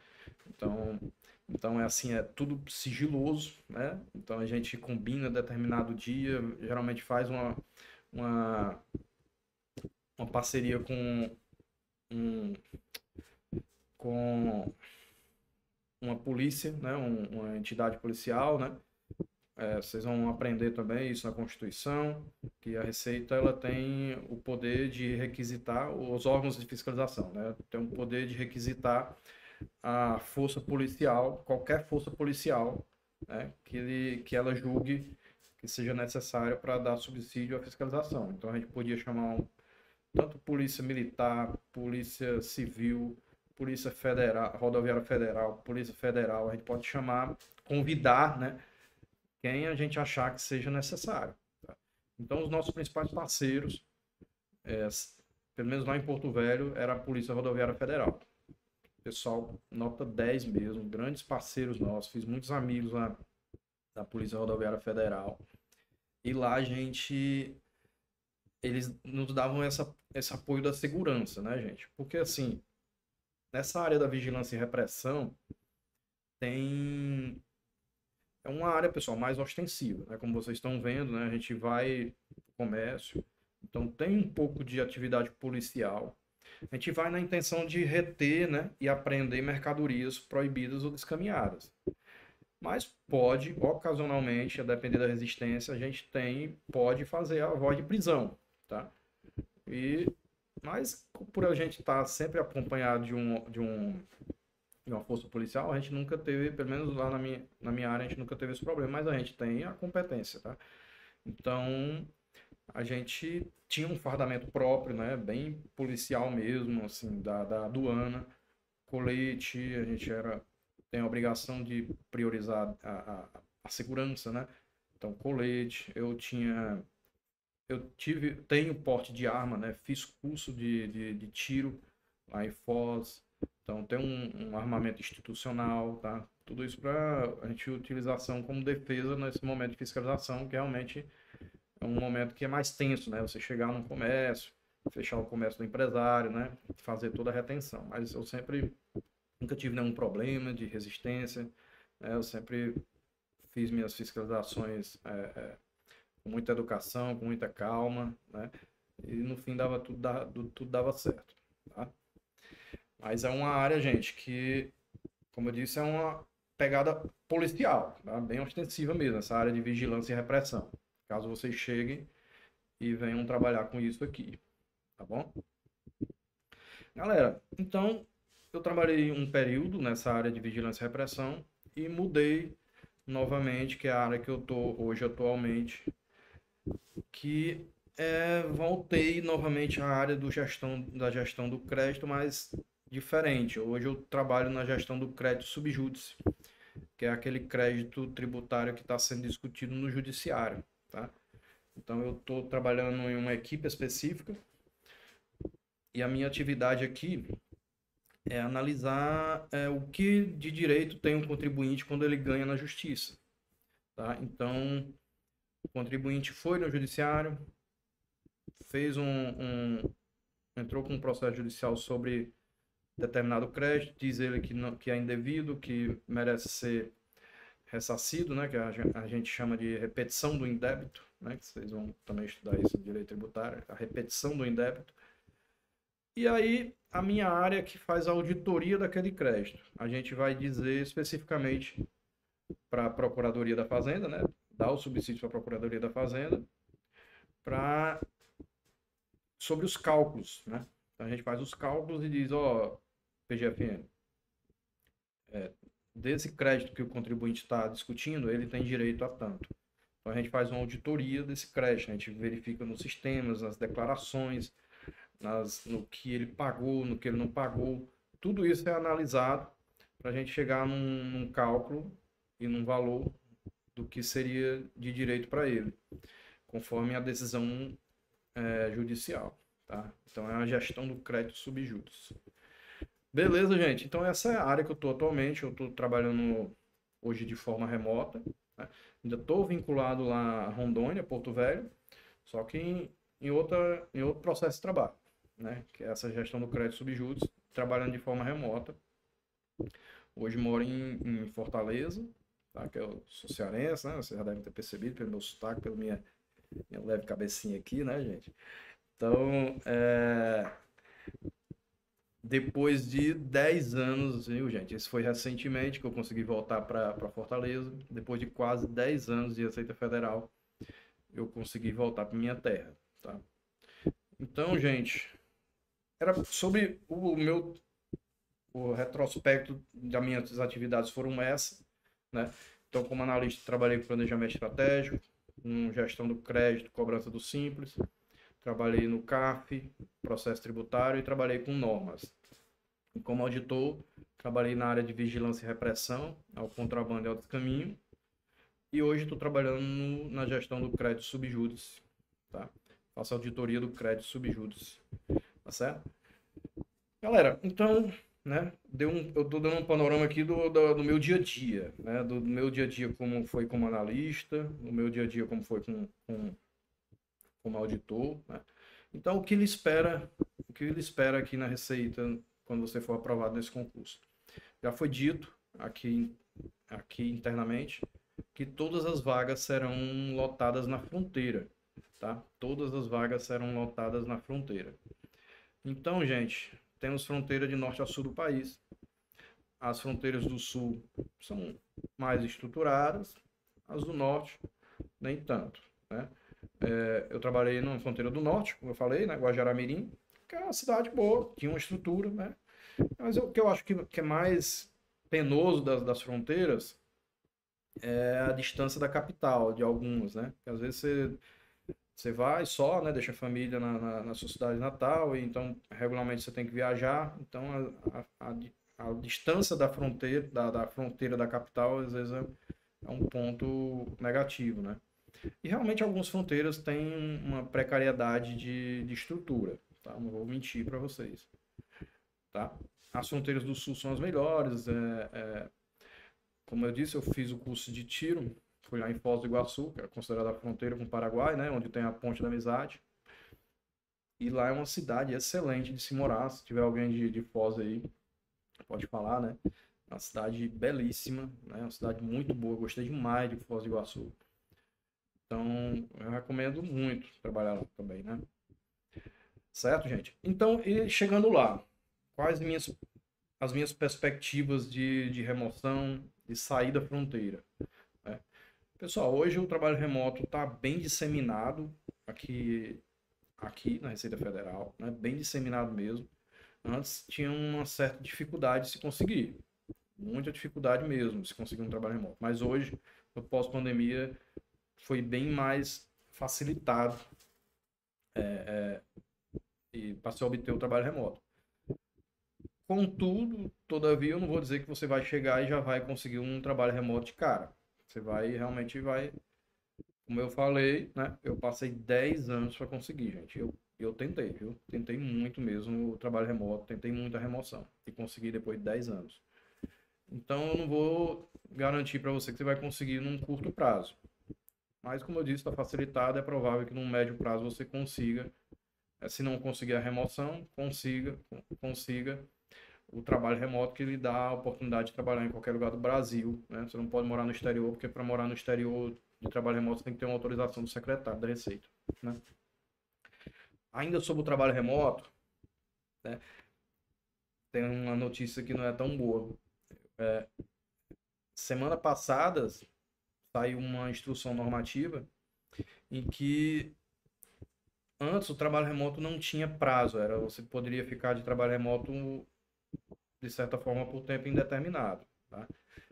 Então, é assim, é tudo sigiloso, né? Então, a gente combina determinado dia, geralmente faz uma parceria com uma polícia, né? Uma entidade policial, né? Vocês vão aprender também isso na Constituição, que a Receita ela tem o poder de requisitar os órgãos de fiscalização, né? Tem o poder de requisitar a força policial, qualquer força policial, né, que ela julgue que seja necessária para dar subsídio à fiscalização. Então, a gente podia chamar tanto polícia militar, polícia civil, polícia federal, rodoviária federal, polícia federal. A gente pode chamar, convidar, né, quem a gente achar que seja necessário, tá? Então, os nossos principais parceiros, pelo menos lá em Porto Velho, era a Polícia Rodoviária Federal. Pessoal, nota 10 mesmo, grandes parceiros nossos, fiz muitos amigos lá da Polícia Rodoviária Federal. E lá eles nos davam esse apoio da segurança, né, gente? Porque, assim, nessa área da vigilância e repressão, é uma área, pessoal, mais ostensiva, né? Como vocês estão vendo, né? A gente vai pro comércio, então tem um pouco de atividade policial. A gente vai na intenção de reter, né, e apreender mercadorias proibidas ou descaminhadas. Mas pode, ocasionalmente, a depender da resistência, a gente pode fazer a voz de prisão, tá? Mas por a gente estar sempre acompanhado de uma força policial, a gente nunca teve, pelo menos lá na minha área, a gente nunca teve esse problema, mas a gente tem a competência, tá? Então, a gente tinha um fardamento próprio, né, bem policial mesmo, assim, da aduana, colete. A gente tem a obrigação de priorizar a segurança, né? Então, colete, tenho porte de arma, né? Fiz curso de tiro lá em Foz, então tem um armamento institucional, tá? Tudo isso para a gente utilização como defesa nesse momento de fiscalização, que realmente é um momento que é mais tenso, né? Você chegar num comércio, fechar o comércio do empresário, né? Fazer toda a retenção. Mas eu nunca tive nenhum problema de resistência, né? Eu sempre fiz minhas fiscalizações com muita educação, com muita calma, né? E no fim tudo dava certo, tá? Mas é uma área, gente, que, como eu disse, é uma pegada policial, tá? Bem ostensiva mesmo, essa área de vigilância e repressão. Caso vocês cheguem e venham trabalhar com isso aqui, tá bom? Galera, então, eu trabalhei um período nessa área de vigilância e repressão e mudei novamente, que é a área que eu tô hoje atualmente, que voltei novamente à área da gestão do crédito, mas diferente. Hoje eu trabalho na gestão do crédito subjúdice, que é aquele crédito tributário que está sendo discutido no judiciário, tá? Então, eu estou trabalhando em uma equipe específica e a minha atividade aqui é analisar o que de direito tem um contribuinte quando ele ganha na justiça, tá? Então, o contribuinte foi no judiciário, entrou com um processo judicial sobre determinado crédito, diz ele que é indevido, que merece ser ressarcido, né, que a gente chama de repetição do indébito, né, que vocês vão também estudar isso em direito tributário, a repetição do indébito. E aí, a minha área que faz a auditoria daquele crédito. A gente vai dizer especificamente para a Procuradoria da Fazenda, né? Dar o subsídio para a Procuradoria da Fazenda sobre os cálculos, né? Então, a gente faz os cálculos e diz, ó, PGFN, desse crédito que o contribuinte está discutindo, ele tem direito a tanto. Então, a gente faz uma auditoria desse crédito, a gente verifica nos sistemas, nas declarações, no que ele pagou, no que ele não pagou. Tudo isso é analisado para a gente chegar num cálculo e num valor do que seria de direito para ele, conforme a decisão judicial. Tá? Então, é a gestão do crédito sob juros. Beleza, gente? Então, essa é a área que eu estou atualmente. Eu estou trabalhando hoje de forma remota. Né? Ainda estou vinculado lá a Rondônia, Porto Velho, só que em outro processo de trabalho, né? Que é essa gestão do crédito sob juros, trabalhando de forma remota. Hoje moro em Fortaleza, tá? Que eu sou cearense, né? Vocês já devem ter percebido pelo meu sotaque, pela minha leve cabecinha aqui, né, gente? Então, depois de 10 anos, viu, gente? Isso foi recentemente que eu consegui voltar para Fortaleza. Depois de quase 10 anos de Receita Federal, eu consegui voltar para minha terra. Tá? Então, gente, era sobre o retrospecto das minhas atividades foram essa, né? Então, como analista, trabalhei com planejamento estratégico, com gestão do crédito, cobrança do Simples, trabalhei no CAF, processo tributário, e trabalhei com normas. E como auditor, trabalhei na área de vigilância e repressão ao contrabando e ao descaminho, e hoje estou trabalhando na gestão do crédito sob juros, tá? Faço auditoria do crédito sob juros, tá certo? Galera, então, né, eu estou dando um panorama aqui do meu dia a dia, né? Do meu dia a dia como foi como analista, do meu dia a dia como foi como auditor, né? Então, o que ele espera aqui na Receita quando você for aprovado nesse concurso? Já foi dito aqui internamente que todas as vagas serão lotadas na fronteira, tá? Todas as vagas serão lotadas na fronteira. Então, gente, temos fronteira de norte a sul do país. As fronteiras do sul são mais estruturadas, as do norte nem tanto, né? Eu trabalhei na fronteira do norte, como eu falei, né? Guajará-Mirim, que era uma cidade boa, tinha uma estrutura, né? Mas o que eu acho que é mais penoso das fronteiras é a distância da capital, de algumas, né? Porque às vezes você vai só, né? Deixa a família na sua cidade natal, e então regularmente você tem que viajar. Então a distância da fronteira da capital às vezes é um ponto negativo, né? E realmente algumas fronteiras têm uma precariedade de estrutura, tá? Não vou mentir para vocês, tá? As fronteiras do sul são as melhores. Como eu disse, eu fiz o curso de tiro, fui lá em Foz do Iguaçu, que era considerada a fronteira com o Paraguai, né? Onde tem a Ponte da Amizade. E lá é uma cidade excelente de se morar. Se tiver alguém de Foz aí, pode falar, né? É uma cidade belíssima, né? Uma cidade muito boa, eu gostei demais de Foz do Iguaçu. Então, eu recomendo muito trabalhar lá também, né? Certo, gente? Então, e chegando lá, quais as minhas perspectivas de remoção, de sair da fronteira, né? Pessoal, hoje o trabalho remoto está bem disseminado aqui na Receita Federal, né? Bem disseminado mesmo. Antes tinha uma certa dificuldade de se conseguir, muita dificuldade mesmo de se conseguir um trabalho remoto. Mas hoje, no pós-pandemia, foi bem mais facilitado para se obter o trabalho remoto. Contudo, todavia, eu não vou dizer que você vai chegar e já vai conseguir um trabalho remoto de cara. Você realmente vai, como eu falei, né? Eu passei 10 anos para conseguir, gente. Eu tentei, viu? Tentei muito mesmo o trabalho remoto, tentei muito a remoção e consegui depois de 10 anos. Então, eu não vou garantir para você que você vai conseguir num curto prazo. Mas, como eu disse, está facilitado, é provável que no médio prazo você consiga, se não conseguir a remoção, consiga o trabalho remoto, que lhe dá a oportunidade de trabalhar em qualquer lugar do Brasil, né? Você não pode morar no exterior, porque para morar no exterior de trabalho remoto você tem que ter uma autorização do secretário da Receita, né? Ainda sobre o trabalho remoto, né? Tem uma notícia que não é tão boa. Semana passada saiu uma instrução normativa em que antes o trabalho remoto não tinha prazo, era você poderia ficar de trabalho remoto de certa forma por tempo indeterminado, tá?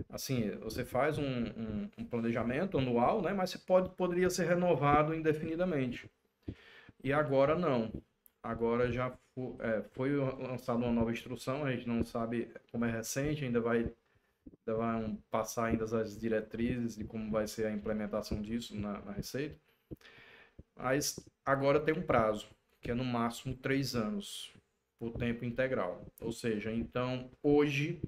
Assim, você faz um planejamento anual, né? Mas você poderia ser renovado indefinidamente. E agora não. Agora já foi lançada uma nova instrução, a gente não sabe como é recente, ainda vai passar ainda as diretrizes de como vai ser a implementação disso na Receita. Mas agora tem um prazo, que é no máximo 3 anos, por tempo integral. Ou seja, então, hoje,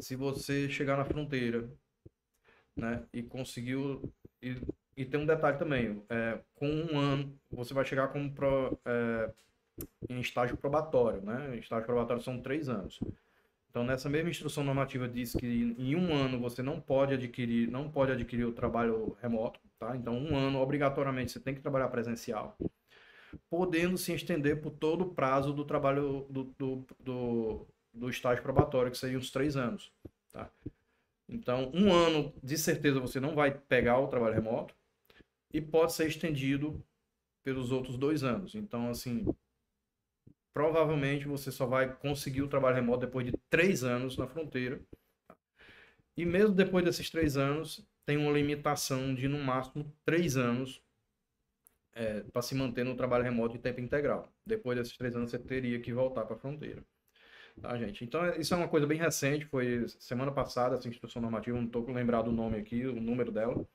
se você chegar na fronteira, né, e conseguiu... E tem um detalhe também, com 1 ano, você vai chegar em estágio probatório, né? Em estágio probatório são 3 anos. Então, nessa mesma instrução normativa diz que em 1 ano você não pode adquirir o trabalho remoto, tá? Então, 1 ano, obrigatoriamente, você tem que trabalhar presencial, podendo se estender por todo o prazo do trabalho do estágio probatório, que seria uns 3 anos, tá? Então, 1 ano, de certeza, você não vai pegar o trabalho remoto e pode ser estendido pelos outros 2 anos. Então, assim... provavelmente você só vai conseguir o trabalho remoto depois de 3 anos na fronteira. E mesmo depois desses 3 anos, tem uma limitação de, no máximo, 3 anos para se manter no trabalho remoto de tempo integral. Depois desses 3 anos, você teria que voltar para a fronteira. Tá, gente? Então, isso é uma coisa bem recente. Foi semana passada, essa instrução normativa, não estou lembrado o nome aqui, o número dela,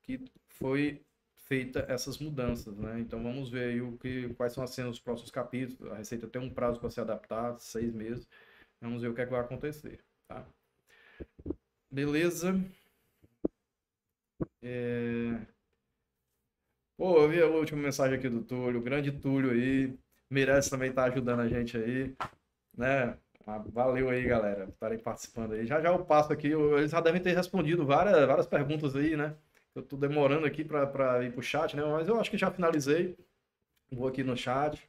que foi... feita essas mudanças, né? Então vamos ver aí quais são os próximos capítulos. A Receita tem um prazo para se adaptar, 6 meses. Vamos ver o que é que vai acontecer, tá? Beleza? Pô, eu vi a última mensagem aqui do Túlio, o grande Túlio aí. Meireles também tá ajudando a gente aí, né? Valeu aí, galera, por estarem participando aí. Já já eu passo aqui, eles já devem ter respondido várias perguntas aí, né? Eu tô demorando aqui para ir pro chat, né? Mas eu acho que já finalizei. Vou aqui no chat.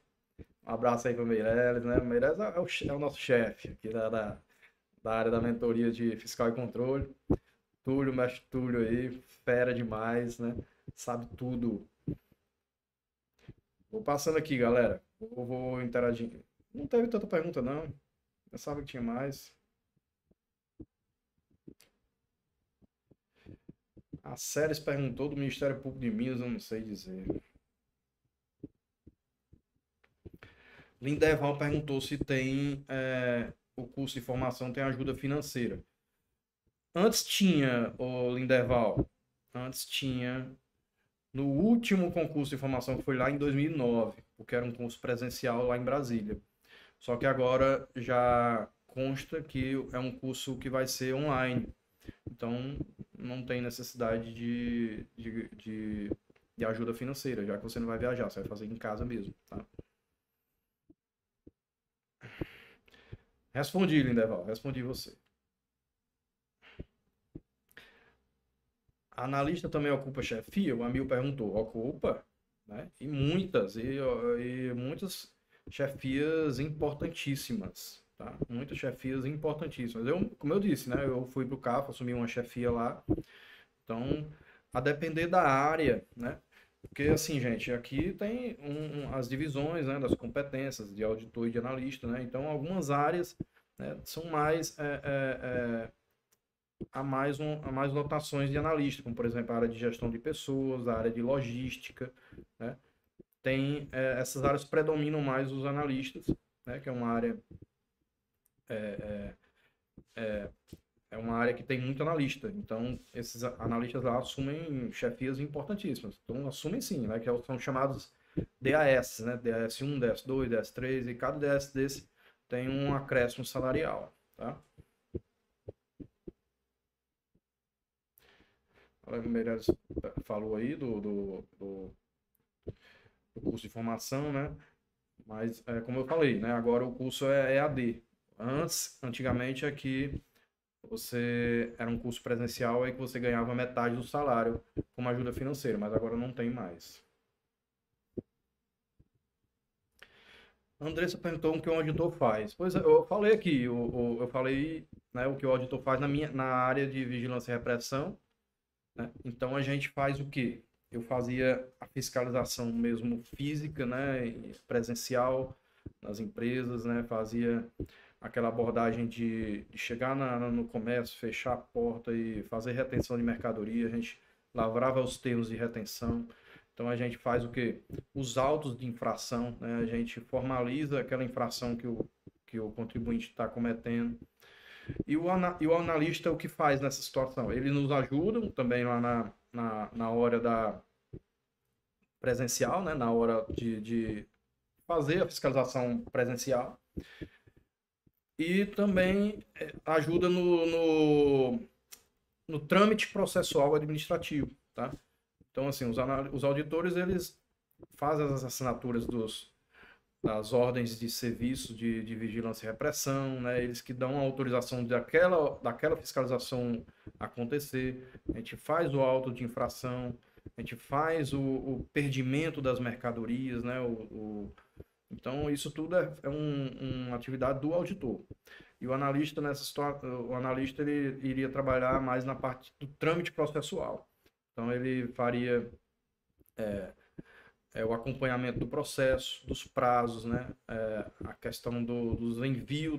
Um abraço aí pro Meireles, né? O Meireles é o nosso chefe aqui da área da mentoria de fiscal e controle. Túlio, mestre Túlio aí, fera demais, né? Sabe tudo. Vou passando aqui, galera. Vou interagir. Não teve tanta pergunta, não. Eu sabia que tinha mais. A Séries perguntou do Ministério Público de Minas, eu não sei dizer. Lindeval perguntou se tem o curso de formação tem ajuda financeira. Antes tinha, Lindeval, no último concurso de formação que foi lá em 2009, porque era um curso presencial lá em Brasília. Só que agora já consta que é um curso que vai ser online. Então, não tem necessidade de ajuda financeira, já que você não vai viajar, você vai fazer em casa mesmo, tá? Respondi, Lindeval, respondi você. Analista também ocupa chefia? O Amil perguntou. Ocupa, né? E muitas, muitas chefias importantíssimas. Tá? Muitas chefias importantíssimas. Como eu disse, né? Eu fui para o CAF, assumi uma chefia lá. Então, a depender da área, né? Porque assim, gente, aqui tem as divisões, né, das competências de auditor e de analista, né? Então, algumas áreas, né, são mais... há mais notações de analista, como, por exemplo, a área de gestão de pessoas, a área de logística, né? Essas áreas predominam mais os analistas, né? Que é uma área... É uma área que tem muito analista. Então, esses analistas lá assumem chefias importantíssimas. Então, assumem sim, né? Que são chamados DAS, né? DAS1, DAS2, DAS3. E cada DAS desse tem um acréscimo salarial, tá? O Alexandre Meireles falou aí do curso de formação, né? Mas, como eu falei, né? Agora o curso é EAD. Antigamente é que você era um curso presencial aí que você ganhava metade do salário como ajuda financeira, mas agora não tem mais. Andressa perguntou o que o auditor faz. Pois é, eu falei aqui, eu falei, né, o que o auditor faz na área de vigilância e repressão, né? Então a gente faz o quê? Eu fazia a fiscalização mesmo física, né, presencial nas empresas, né, fazia aquela abordagem de chegar no comércio, fechar a porta e fazer retenção de mercadoria, a gente lavrava os termos de retenção. Então, a gente faz o quê? Os autos de infração, né? A gente formaliza aquela infração que o contribuinte está cometendo. E o analista, o que faz nessa situação? Eles nos ajudam também lá na hora da presencial, né? Na hora de fazer a fiscalização presencial. E também ajuda no trâmite processual administrativo, tá? Então, assim, os auditores, eles fazem as assinaturas das ordens de serviço de vigilância e repressão, né? Eles que dão a autorização daquela fiscalização acontecer. A gente faz o auto de infração, a gente faz o perdimento das mercadorias, né? Então, isso tudo é uma atividade do auditor. E o analista, nessa história, o analista ele iria trabalhar mais na parte do trâmite processual. Então, ele faria o acompanhamento do processo, dos prazos, né? A questão dos envios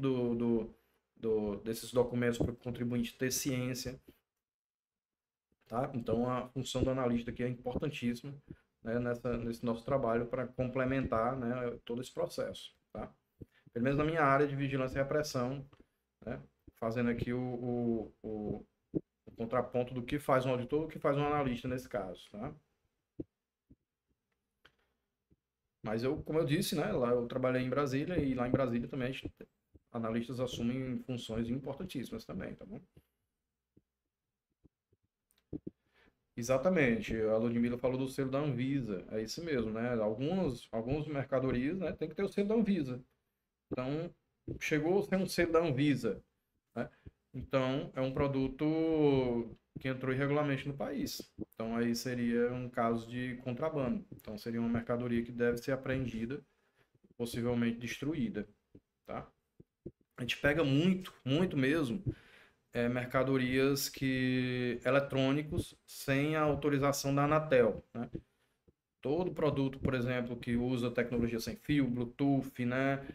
desses documentos para o contribuinte ter ciência. Tá? Então, a função do analista aqui é importantíssima, né? Nesse nosso trabalho para complementar, né? Todo esse processo. Tá? Pelo menos na minha área de vigilância e repressão, né? Fazendo aqui o contraponto do que faz um auditor, do que faz um analista nesse caso, tá? Mas como eu disse, né, lá eu trabalhei em Brasília e lá em Brasília também analistas assumem funções importantíssimas também, tá bom? Exatamente, a Ludmila falou do selo da Anvisa, é isso mesmo, né? Algumas mercadorias, né, tem que ter o selo da Anvisa. Então, chegou a ser um selo da Anvisa, né? Então, é um produto que entrou irregularmente no país. Então, aí seria um caso de contrabando. Então, seria uma mercadoria que deve ser apreendida, possivelmente destruída, tá? A gente pega muito, muito mesmo, mercadorias eletrônicos sem a autorização da Anatel, né? Todo produto, por exemplo, que usa tecnologia sem fio, Bluetooth, né?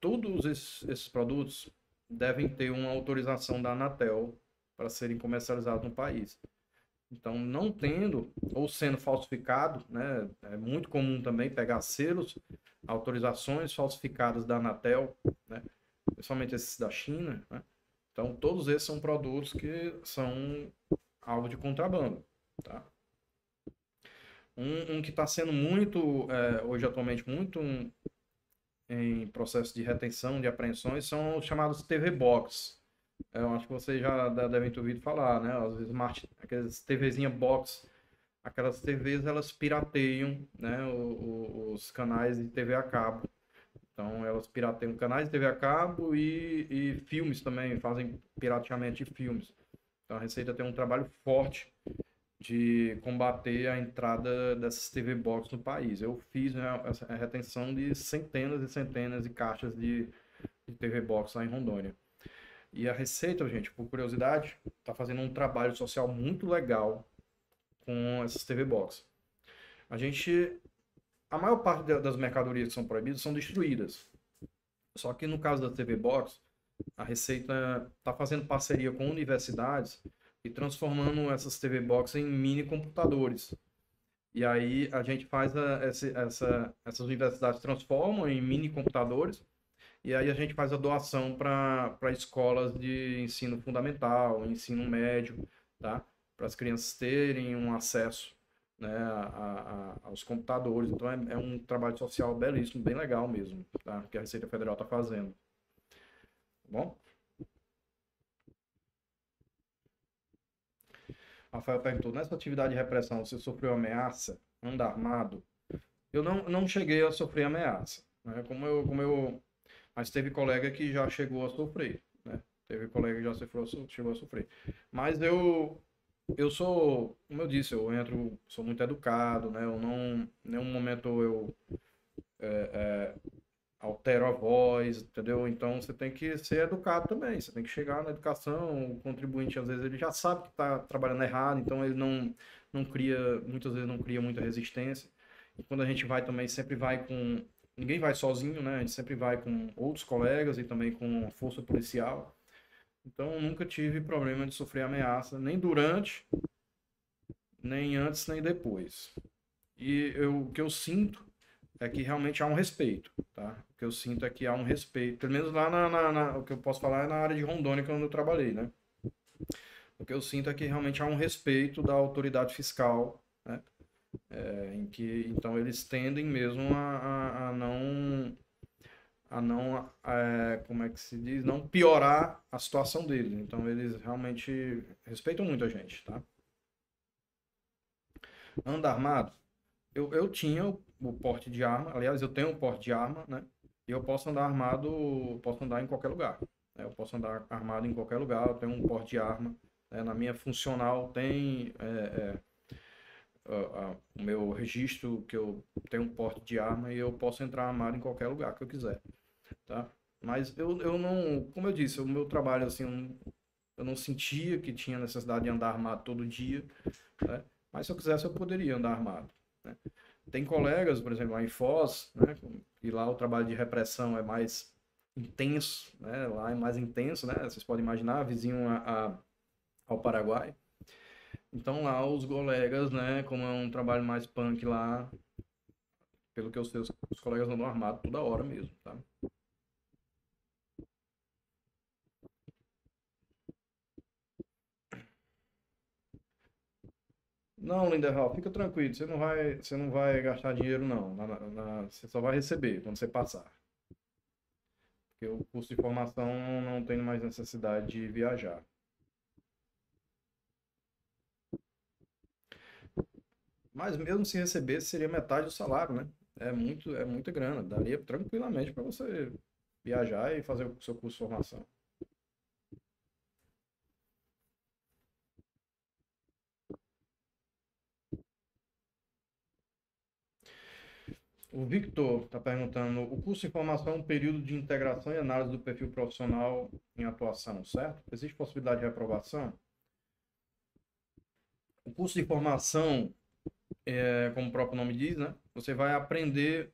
Todos esses produtos devem ter uma autorização da Anatel para serem comercializados no país. Então, não tendo ou sendo falsificado, né, é muito comum também pegar selos, autorizações falsificadas da Anatel, né, principalmente esses da China, né? Então, todos esses são produtos que são alvo de contrabando, tá? Um que está sendo muito, hoje atualmente, muito em processo de retenção, de apreensões, são os chamados TV Box. Eu acho que vocês já devem ter ouvido falar, né? Às vezes, aquelas TVzinha Box, aquelas TVs, elas pirateiam, né, os canais de TV a cabo. Então, elas pirateiam canais de TV a cabo e filmes também, fazem pirateamento de filmes. Então, a Receita tem um trabalho forte de combater a entrada dessas TV Box no país. Eu fiz, né, a retenção de centenas e centenas de caixas de TV Box lá em Rondônia. E a Receita, gente, por curiosidade, está fazendo um trabalho social muito legal com essas TV Box. A maior parte das mercadorias que são proibidas são destruídas. Só que no caso da TV Box, a Receita está fazendo parceria com universidades e transformando essas TV Box em mini computadores. E aí a gente faz essas universidades transformam em mini computadores e aí a gente faz a doação para escolas de ensino fundamental, ensino médio, tá? Para as crianças terem um acesso, né, aos computadores. Então é um trabalho social belíssimo, bem legal mesmo, tá? Que a Receita Federal está fazendo. Tá bom? Rafael perguntou, nessa atividade de repressão, você sofreu ameaça? Anda armado? Eu não cheguei a sofrer ameaça, né? Mas teve colega que já chegou a sofrer, né? Teve colega que já chegou a sofrer. Mas eu sou, como eu disse, sou muito educado, né? Em nenhum momento eu altera a voz, entendeu? Então você tem que ser educado também, você tem que chegar na educação. O contribuinte, às vezes, ele já sabe que está trabalhando errado, então ele não cria, muitas vezes não cria muita resistência. E quando a gente vai também, sempre vai com... Ninguém vai sozinho, né? A gente sempre vai com outros colegas e também com a força policial. Então, nunca tive problema de sofrer ameaça, nem durante, nem antes, nem depois. E o que eu sinto é que realmente há um respeito, tá? O que eu sinto é que há um respeito, pelo menos lá o que eu posso falar é na área de Rondônia, que eu trabalhei, né? O que eu sinto é que realmente há um respeito da autoridade fiscal, né? Em que, então, eles tendem mesmo a não, como é que se diz, não piorar a situação deles. Então, eles realmente respeitam muito a gente, tá? Anda armado? Eu tinha o porte de arma, aliás, eu tenho um porte de arma, né? E eu posso andar armado, posso andar em qualquer lugar, né? Eu posso andar armado em qualquer lugar, eu tenho um porte de arma, né? Na minha funcional tem... o meu registro que eu tenho um porte de arma e eu posso entrar armado em qualquer lugar que eu quiser, tá? Mas eu não, como eu disse, o meu trabalho, assim, eu não sentia que tinha necessidade de andar armado todo dia, né? Mas se eu quisesse, eu poderia andar armado, né? Tem colegas, por exemplo, lá em Foz, né? E lá o trabalho de repressão é mais intenso, né? Lá é mais intenso, né? Vocês podem imaginar, vizinho ao Paraguai. Então lá os colegas, né, como é um trabalho mais punk lá, pelo que eu sei, os colegas andam armados toda hora mesmo, tá? Não, Linderhal, fica tranquilo, você não vai gastar dinheiro não, você só vai receber quando você passar. Porque o curso de formação não tem mais necessidade de viajar. Mas mesmo se recebesse, seria metade do salário, né? É muita grana. Daria tranquilamente para você viajar e fazer o seu curso de formação. O Victor está perguntando, o curso de formação é um período de integração e análise do perfil profissional em atuação, certo? Existe possibilidade de reprovação? O curso de formação... como o próprio nome diz, né? Você vai aprender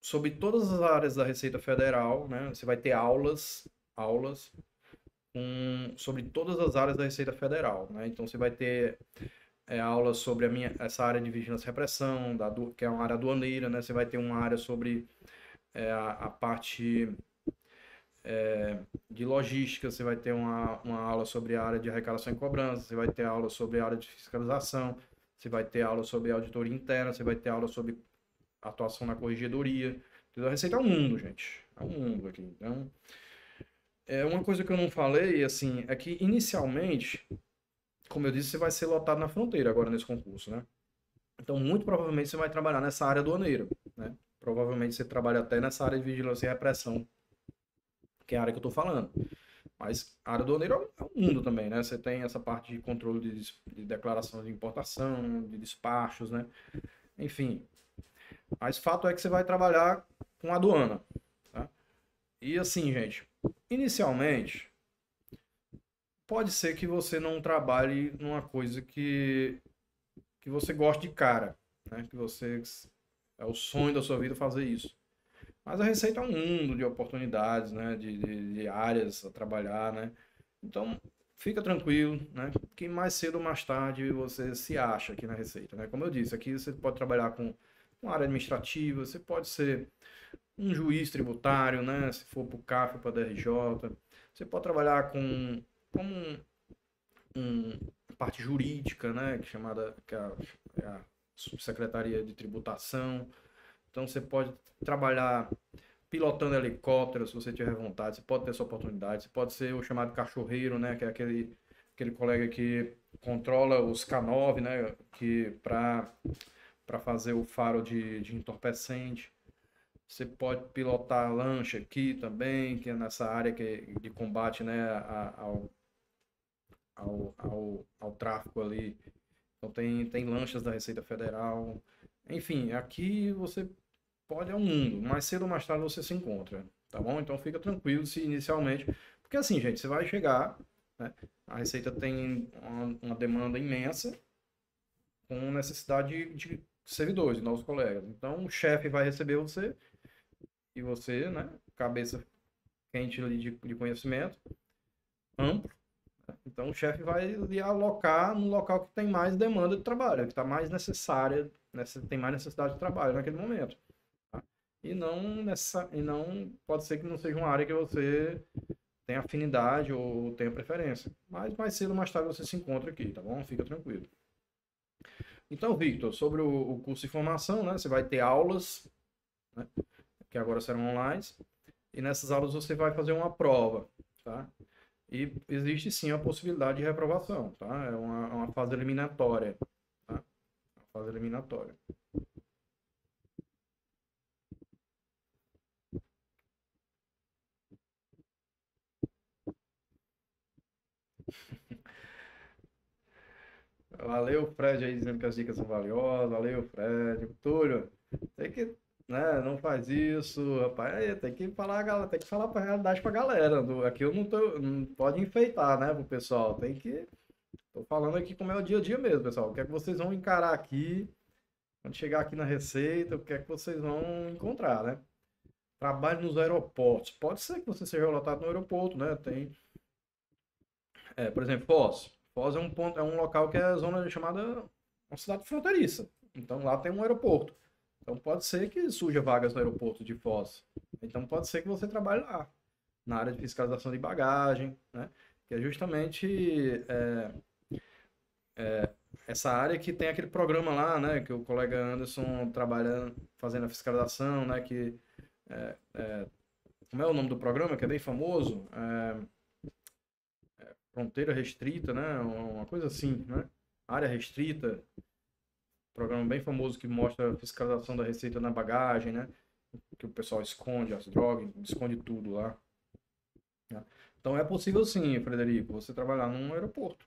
sobre todas as áreas da Receita Federal, né? Você vai ter aulas sobre todas as áreas da Receita Federal, né? Então você vai ter aulas sobre essa área de vigilância e repressão, que é uma área aduaneira, né? Você vai ter uma área sobre a parte de logística, você vai ter uma aula sobre a área de arrecadação e cobrança, você vai ter aula sobre a área de fiscalização, você vai ter aula sobre auditoria interna, você vai ter aula sobre atuação na corregedoria. A Receita é um mundo, gente. É um mundo aqui. Então, uma coisa que eu não falei, assim, é que inicialmente, como eu disse, você vai ser lotado na fronteira agora nesse concurso, né? Então, muito provavelmente você vai trabalhar nessa área aduaneira, né? Provavelmente você trabalha até nessa área de vigilância e repressão, que é a área que eu tô falando. Mas a área aduaneira é um mundo também, né? Você tem essa parte de controle de declaração de importação, de despachos, né? Enfim. Mas fato é que você vai trabalhar com a aduana, tá? E assim, gente, inicialmente, pode ser que você não trabalhe numa coisa que você goste de cara, né? É o sonho da sua vida fazer isso. Mas a Receita é um mundo de oportunidades, né? De áreas a trabalhar, né? Então, fica tranquilo, né? Que mais cedo ou mais tarde você se acha aqui na Receita, né? Como eu disse, aqui você pode trabalhar com área administrativa, você pode ser um juiz tributário, né? Se for para o CAF, para a DRJ. Você pode trabalhar com parte jurídica, né? Que é a subsecretaria de tributação. Então você pode trabalhar pilotando helicóptero, se você tiver vontade, você pode ter essa oportunidade, você pode ser o chamado cachorreiro, né, que é aquele colega que controla os K9, né, que para fazer o faro de entorpecente. Você pode pilotar lancha aqui também, que é nessa área de combate, né, ao tráfico ali. Então tem lanchas da Receita Federal. Enfim, aqui você pode é o mundo, mais cedo ou mais tarde você se encontra, tá bom? Então fica tranquilo se inicialmente, porque assim, gente, você vai chegar, né? A Receita tem uma demanda imensa com necessidade de servidores, de novos colegas. Então o chefe vai receber você e você, né, cabeça quente ali de conhecimento amplo. Então o chefe vai lhe alocar no local que tem mais demanda de trabalho, que está mais necessária, tem mais necessidade de trabalho naquele momento. Tá? E não pode ser que não seja uma área que você tenha afinidade ou tenha preferência. Mas mais cedo ou mais tarde você se encontra aqui, tá bom? Fica tranquilo. Então, Victor, sobre o curso de formação, né? Você vai ter aulas, né, que agora serão online. E nessas aulas você vai fazer uma prova, tá? E existe sim a possibilidade de reprovação, tá? É uma fase eliminatória, tá? Uma fase eliminatória. Valeu, Fred, aí dizendo que as dicas são valiosas. Valeu, Fred. Túlio, tem que... né? Não faz isso, rapaz. Tem que falar, galera, tem que falar para a realidade, para a galera. Aqui eu não tô, não pode enfeitar, né, pro pessoal. Tem que, tô falando aqui como é o dia a dia mesmo, pessoal. O que é que vocês vão encarar aqui quando chegar aqui na Receita? O que é que vocês vão encontrar, né? Trabalho nos aeroportos. Pode ser que você seja lotado no aeroporto, né? Tem, por exemplo, Foz é um ponto, é um local que é a zona chamada uma cidade fronteiriça. Então lá tem um aeroporto. Então pode ser que surja vagas no aeroporto de Foz. Então pode ser que você trabalhe lá, na área de fiscalização de bagagem, né? Que é justamente essa área que tem aquele programa lá, né? Que o colega Anderson trabalha fazendo a fiscalização, né? Que, como é o nome do programa? Que é bem famoso. Fronteira restrita, né? Uma coisa assim, né? Área restrita. Programa bem famoso que mostra a fiscalização da Receita na bagagem, né? Que o pessoal esconde as drogas, esconde tudo lá. Então é possível sim, Frederico, você trabalhar num aeroporto.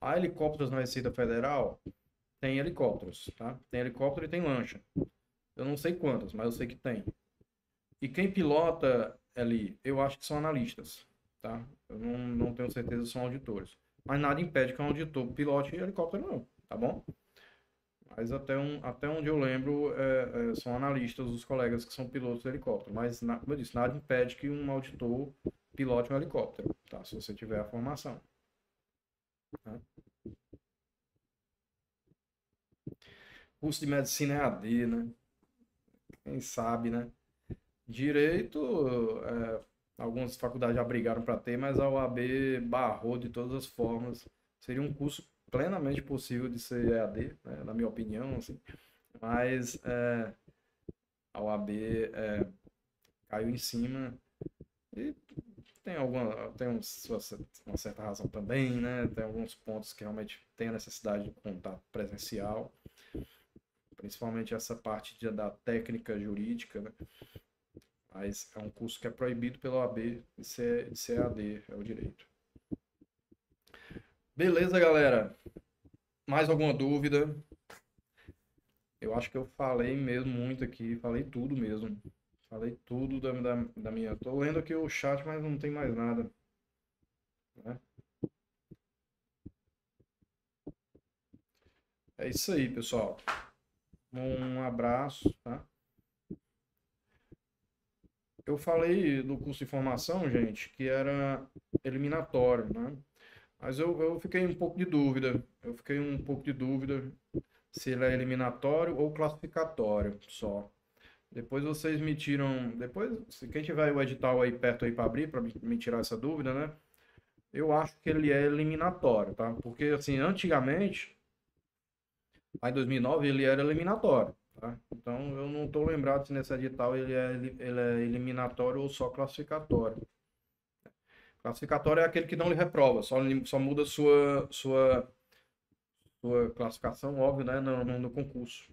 Há helicópteros na Receita Federal? Tem helicópteros, tá? Tem helicóptero e tem lancha. Eu não sei quantas, mas eu sei que tem. E quem pilota... ali, eu acho que são analistas, tá? Eu não tenho certeza se são auditores. Mas nada impede que um auditor pilote helicóptero não, tá bom? Mas até onde eu lembro, são analistas os colegas que são pilotos de helicóptero. Mas, como eu disse, nada impede que um auditor pilote um helicóptero, tá? Se você tiver a formação. Tá? Curso de medicina é AD, né? Quem sabe, né? Direito, algumas faculdades já brigaram para ter, mas a OAB barrou de todas as formas. Seria um curso plenamente possível de ser EAD, né, na minha opinião, assim. Mas a OAB caiu em cima e tem uma certa razão também, né? Tem alguns pontos que realmente tem a necessidade de contato presencial, principalmente essa parte da técnica jurídica, né? Mas é um curso que é proibido pela OAB de ser EAD, é o direito. Beleza, galera? Mais alguma dúvida? Eu acho que eu falei mesmo muito aqui, falei tudo mesmo. Falei tudo da minha... Tô lendo aqui o chat, mas não tem mais nada, né? É isso aí, pessoal. Um abraço, tá? Eu falei do curso de formação, gente, que era eliminatório, né? Mas eu fiquei um pouco de dúvida. Eu fiquei um pouco de dúvida se ele é eliminatório ou classificatório só. Depois vocês me tiram... Depois, se quem tiver o edital aí perto aí para abrir, para me tirar essa dúvida, né? Eu acho que ele é eliminatório, tá? Porque, assim, antigamente, lá em 2009, ele era eliminatório. Tá? Então, eu não estou lembrado se nesse edital ele é eliminatório ou só classificatório. Classificatório é aquele que não lhe reprova, só muda sua classificação, óbvio, né, no concurso.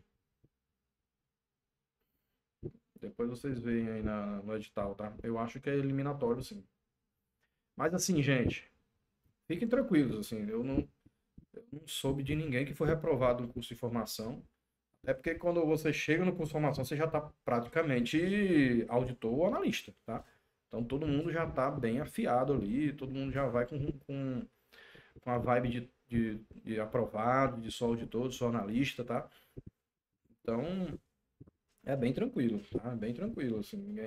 Depois vocês veem aí no edital, tá? Eu acho que é eliminatório, sim. Mas assim, gente, fiquem tranquilos, assim, eu não soube de ninguém que foi reprovado no curso de formação. É porque quando você chega no curso de formação, você já está praticamente auditor ou analista, tá? Então todo mundo já está bem afiado ali, todo mundo já vai com a vibe de aprovado, de só auditor, de só analista, tá? Então é bem tranquilo, tá? É bem tranquilo, assim,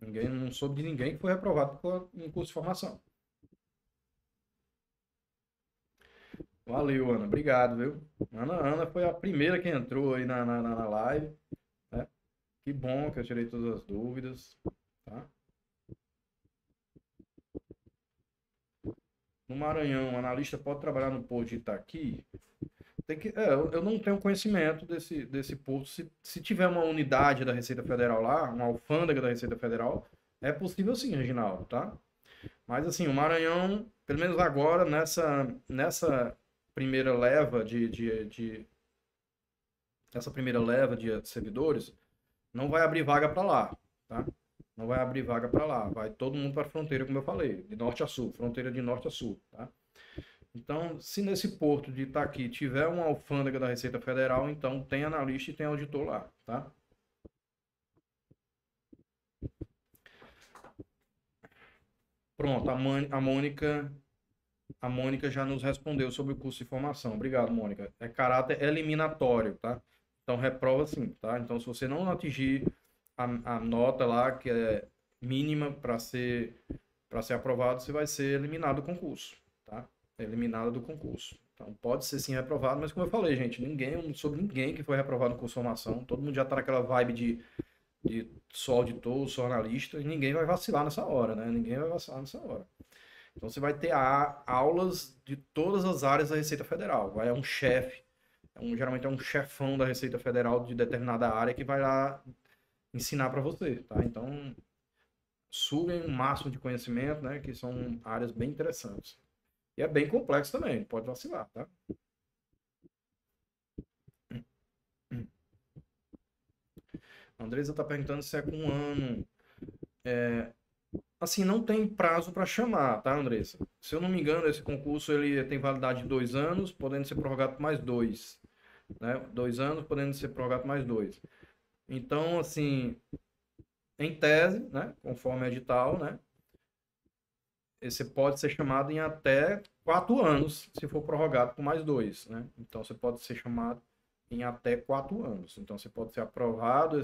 não soube de ninguém que foi reprovado no curso de formação. Valeu, Ana. Obrigado, viu? Ana foi a primeira que entrou aí na live, né? Que bom que eu tirei todas as dúvidas, tá? No Maranhão, o analista pode trabalhar no porto de Itaqui? Tem que, eu não tenho conhecimento desse porto. Se tiver uma unidade da Receita Federal lá, uma alfândega da Receita Federal, é possível sim, Reginaldo, tá? Mas assim, o Maranhão, pelo menos agora, nessa primeira leva de servidores, não vai abrir vaga para lá, tá? Não vai abrir vaga para lá, vai todo mundo para a fronteira, como eu falei, de norte a sul, fronteira de norte a sul, tá? Então, se nesse porto de Itaqui tiver uma alfândega da Receita Federal, então tem analista e tem auditor lá, tá? Pronto, a Mônica já nos respondeu sobre o curso de formação. Obrigado, Mônica. É caráter eliminatório, tá? Então, reprova sim, tá? Então, se você não atingir a nota lá, que é mínima para ser aprovado, você vai ser eliminado do concurso, tá? Eliminado do concurso. Então, pode ser sim reprovado, mas como eu falei, gente, eu não soube ninguém que foi reprovado no curso de formação. Todo mundo já tá naquela vibe de só auditor, só analista, e ninguém vai vacilar nessa hora, né? Ninguém vai vacilar nessa hora. Então você vai ter aulas de todas as áreas da Receita Federal. Vai um chefe, geralmente é um chefão da Receita Federal de determinada área que vai lá ensinar para você, tá? Então, suguem o máximo de conhecimento, né? Que são áreas bem interessantes. E é bem complexo também, pode vacilar, tá? A Andresa está perguntando se é com um ano. Assim, não tem prazo para chamar, tá, Andressa? Se eu não me engano, esse concurso ele tem validade de 2 anos, podendo ser prorrogado por mais 2. Né? 2 anos, podendo ser prorrogado por mais 2. Então, assim, em tese, né, conforme o edital, né, você pode ser chamado em até 4 anos, se for prorrogado por mais 2. Né? Então, você pode ser chamado em até 4 anos. Então, você pode ser aprovado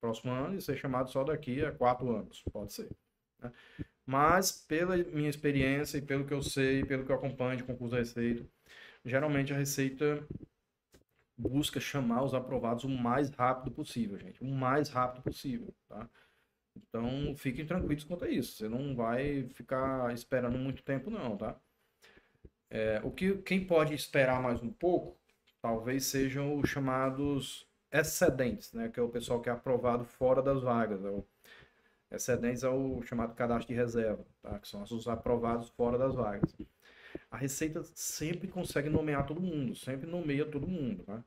próximo ano e ser chamado só daqui a 4 anos, pode ser, né? Mas pela minha experiência e pelo que eu sei, pelo que eu acompanho de concurso da Receita, geralmente a Receita busca chamar os aprovados o mais rápido possível, gente, o mais rápido possível, tá? Então fiquem tranquilos quanto a isso, você não vai ficar esperando muito tempo não, tá? Quem pode esperar mais um pouco talvez sejam os chamados excedentes, né, que é o pessoal que é aprovado fora das vagas. Excedentes é o chamado cadastro de reserva, tá? Que são os aprovados fora das vagas. A Receita sempre consegue nomear todo mundo, sempre nomeia todo mundo, né?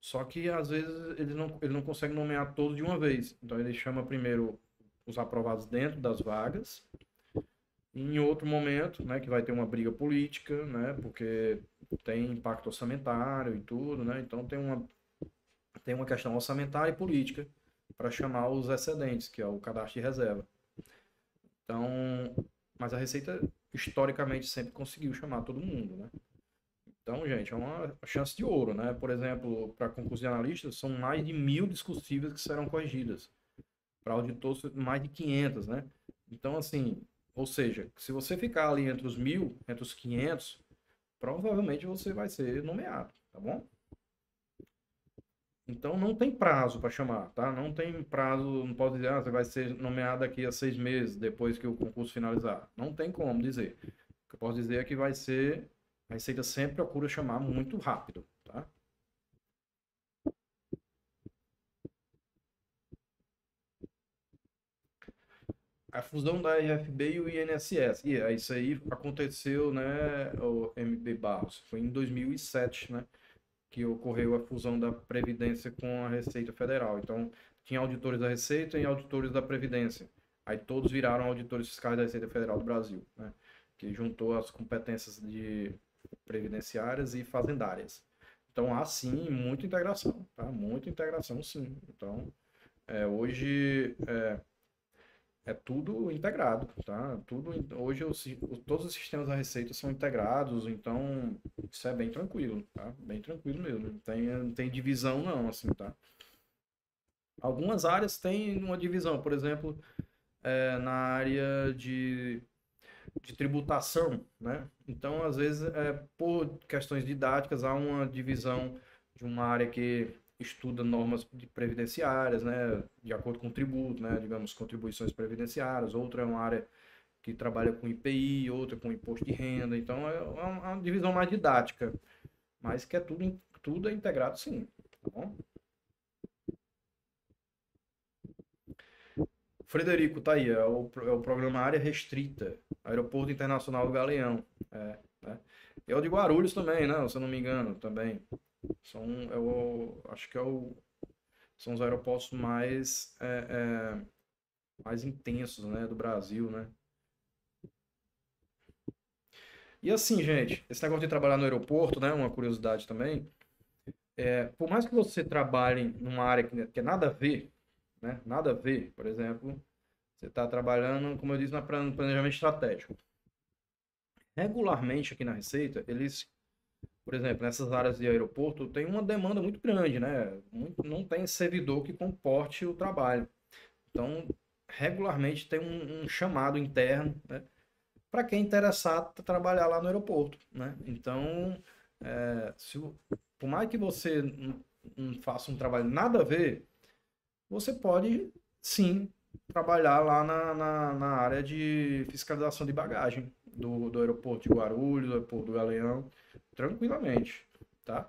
Só que às vezes ele não consegue nomear todos de uma vez. Então ele chama primeiro os aprovados dentro das vagas. Em outro momento, né, que vai ter uma briga política, né, porque tem impacto orçamentário e tudo, né? Então tem uma questão orçamentária e política para chamar os excedentes, que é o cadastro de reserva. Então, mas a Receita, historicamente, sempre conseguiu chamar todo mundo, né? Então, gente, é uma chance de ouro, né? Por exemplo, para concurso de analistas, são mais de 1000 discursivas que serão corrigidas. Para auditor, mais de 500, né? Então, assim, ou seja, se você ficar ali entre os 1000, entre os 500, provavelmente você vai ser nomeado, tá bom? Então, não tem prazo para chamar, tá? Não tem prazo, não pode dizer, ah, você vai ser nomeado daqui a 6 meses, depois que o concurso finalizar. Não tem como dizer. O que eu posso dizer é que vai ser... A Receita sempre procura chamar muito rápido, tá? A fusão da IFB e o INSS. E isso aí aconteceu, né, o MB Barros? Foi em 2007, né? Que ocorreu a fusão da Previdência com a Receita Federal. Então, tinha auditores da Receita e auditores da Previdência. Aí todos viraram auditores fiscais da Receita Federal do Brasil, né? que juntou as competências de previdenciárias e fazendárias. Então, há sim muita integração, tá? Muita integração, sim. Então, hoje é tudo integrado, tá? Tudo, hoje todos os sistemas da Receita são integrados, então isso é bem tranquilo, tá? Bem tranquilo mesmo, não tem divisão não, assim, tá? Algumas áreas têm uma divisão, por exemplo, na área de tributação, né? Então, às vezes, por questões didáticas, há uma divisão de uma área que estuda normas previdenciárias, né? De acordo com o tributo, né? Digamos, contribuições previdenciárias, outra é uma área que trabalha com IPI, outra com imposto de renda, então é uma divisão mais didática, mas que é tudo é integrado, sim, tá bom? Frederico, tá aí, é o programa Área Restrita, Aeroporto Internacional do Galeão. Né? E é o de Guarulhos também, né? Se eu não me engano, também. Acho que são os aeroportos mais intensos, né, do Brasil, né? E assim, gente, esse negócio de trabalhar no aeroporto, né? Uma curiosidade também. Por mais que você trabalhe numa área que nada a ver, né? Nada a ver, por exemplo, você está trabalhando, como eu disse, no planejamento estratégico. Regularmente aqui na Receita, eles, por exemplo, nessas áreas de aeroporto, tem uma demanda muito grande, né? Não tem servidor que comporte o trabalho. Então, regularmente tem um chamado interno, né? Para quem é interessado trabalhar lá no aeroporto, né? Então, por mais que você não faça um trabalho nada a ver, você pode, sim, trabalhar lá na área de fiscalização de bagagem do aeroporto de Guarulhos, do aeroporto do Galeão, tranquilamente, tá?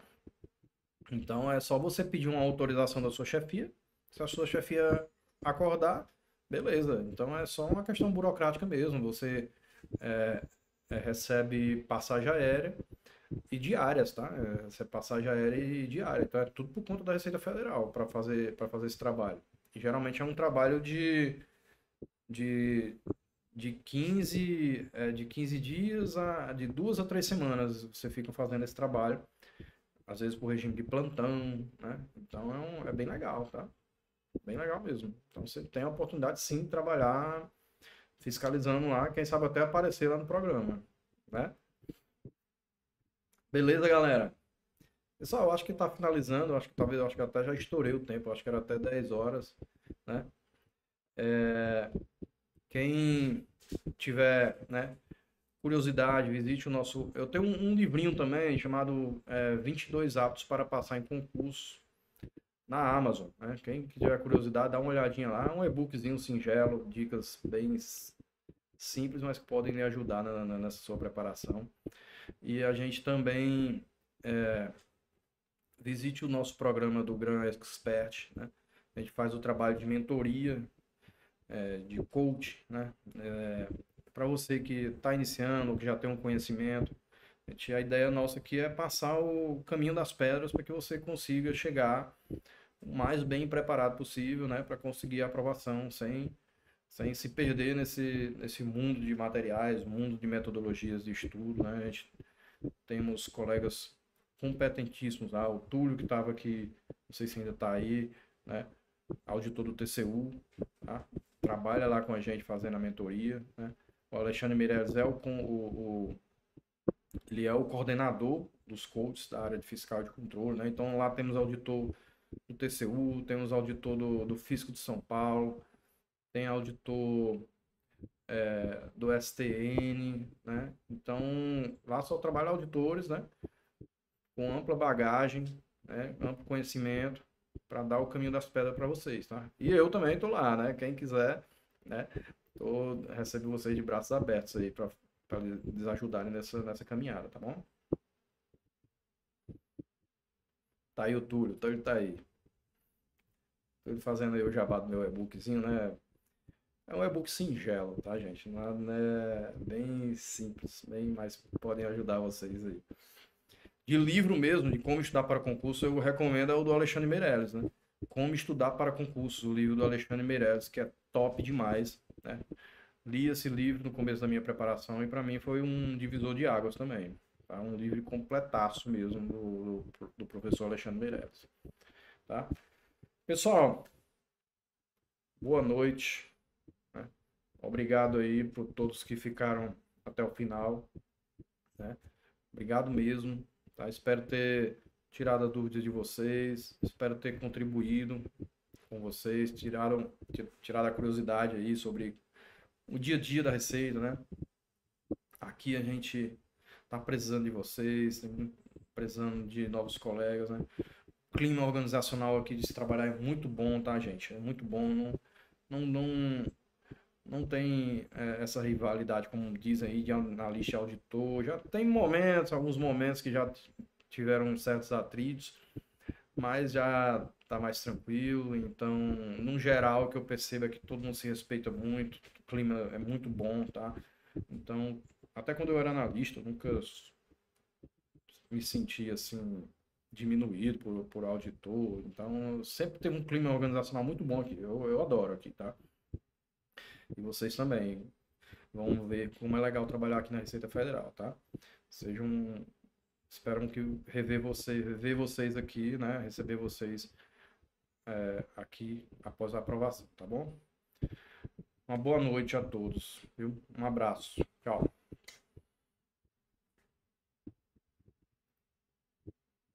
Então, é só você pedir uma autorização da sua chefia. Se a sua chefia acordar, beleza. Então, é só uma questão burocrática mesmo. Você recebe passagem aérea e diárias, tá? Essa passagem aérea e diária. Então, é tudo por conta da Receita Federal para fazer esse trabalho. E, geralmente é um trabalho de 15 dias, de 2 a 3 semanas você fica fazendo esse trabalho. Às vezes por regime de plantão, né? Então, é bem legal, tá? Bem legal mesmo. Então, você tem a oportunidade, sim, de trabalhar fiscalizando lá. Quem sabe até aparecer lá no programa, né? Beleza, galera? Pessoal, eu acho que tá finalizando, acho que até já estourei o tempo, acho que era até 10 horas, né? Quem tiver, né, curiosidade, visite o nosso... Eu tenho um livrinho também chamado 22 Aptos para Passar em Concurso na Amazon, né? Quem tiver curiosidade, dá uma olhadinha lá. É um e-bookzinho singelo, dicas bem simples, mas que podem lhe ajudar nessa sua preparação. E a gente também visite o nosso programa do Gran Expert, né? A gente faz o trabalho de mentoria, de coach, né? Para você que está iniciando, que já tem um conhecimento, a ideia nossa aqui é passar o caminho das pedras para que você consiga chegar o mais bem preparado possível, né? Para conseguir a aprovação sem se perder nesse mundo de materiais, mundo de metodologias de estudo, né? A gente temos colegas competentíssimos lá, o Túlio, que estava aqui, não sei se ainda está aí, né? Auditor do TCU, tá? Trabalha lá com a gente fazendo a mentoria, né? O Alexandre Meireles ele é o coordenador dos coaches da área de fiscal de controle, né? Então lá temos auditor do TCU, temos auditor do Fisco de São Paulo, tem auditor do STN, né? Então, lá só trabalha auditores, né? Com ampla bagagem, né? Amplo conhecimento, para dar o caminho das pedras para vocês, tá? E eu também tô lá, né? Quem quiser, né? Recebo vocês de braços abertos aí para lhes ajudarem nessa caminhada, tá bom? Tá aí o Túlio tá aí. Tô fazendo aí o jabá do meu e-bookzinho, né? É um e-book singelo, tá, gente? Não é bem simples, mas podem ajudar vocês aí. De livro mesmo, de como estudar para concurso, eu recomendo o do Alexandre Meireles, né? Como Estudar para Concurso, o livro do Alexandre Meireles, que é top demais, né? li esse livro no começo da minha preparação e para mim foi um divisor de águas também. Tá? Um livro completaço mesmo do professor Alexandre Meireles. Tá? Pessoal, boa noite. Né? Obrigado aí por todos que ficaram até o final. Né? Obrigado mesmo. Tá? Espero ter tirado a dúvida de vocês. Espero ter contribuído com vocês. Tiraram a curiosidade aí sobre o dia a dia da Receita, né? Aqui a gente tá precisando de vocês, precisando de novos colegas, né? O clima organizacional aqui de se trabalhar é muito bom, tá, gente? É muito bom. Não tem essa rivalidade, como dizem aí, de analista e auditor. Já tem momentos, alguns momentos que já tiveram certos atritos, mas já tá mais tranquilo. Então, no geral, o que eu percebo é que todo mundo se respeita muito, o clima é muito bom, tá? Então, até quando eu era analista, eu nunca me senti, assim, diminuído por auditor. Então, sempre tem um clima organizacional muito bom aqui. Eu adoro aqui, tá? E vocês também vão ver como é legal trabalhar aqui na Receita Federal, tá? Sejam... Espero que rever vocês aqui, né? Receber vocês aqui após a aprovação, tá bom? Uma boa noite a todos, viu? Um abraço, tchau.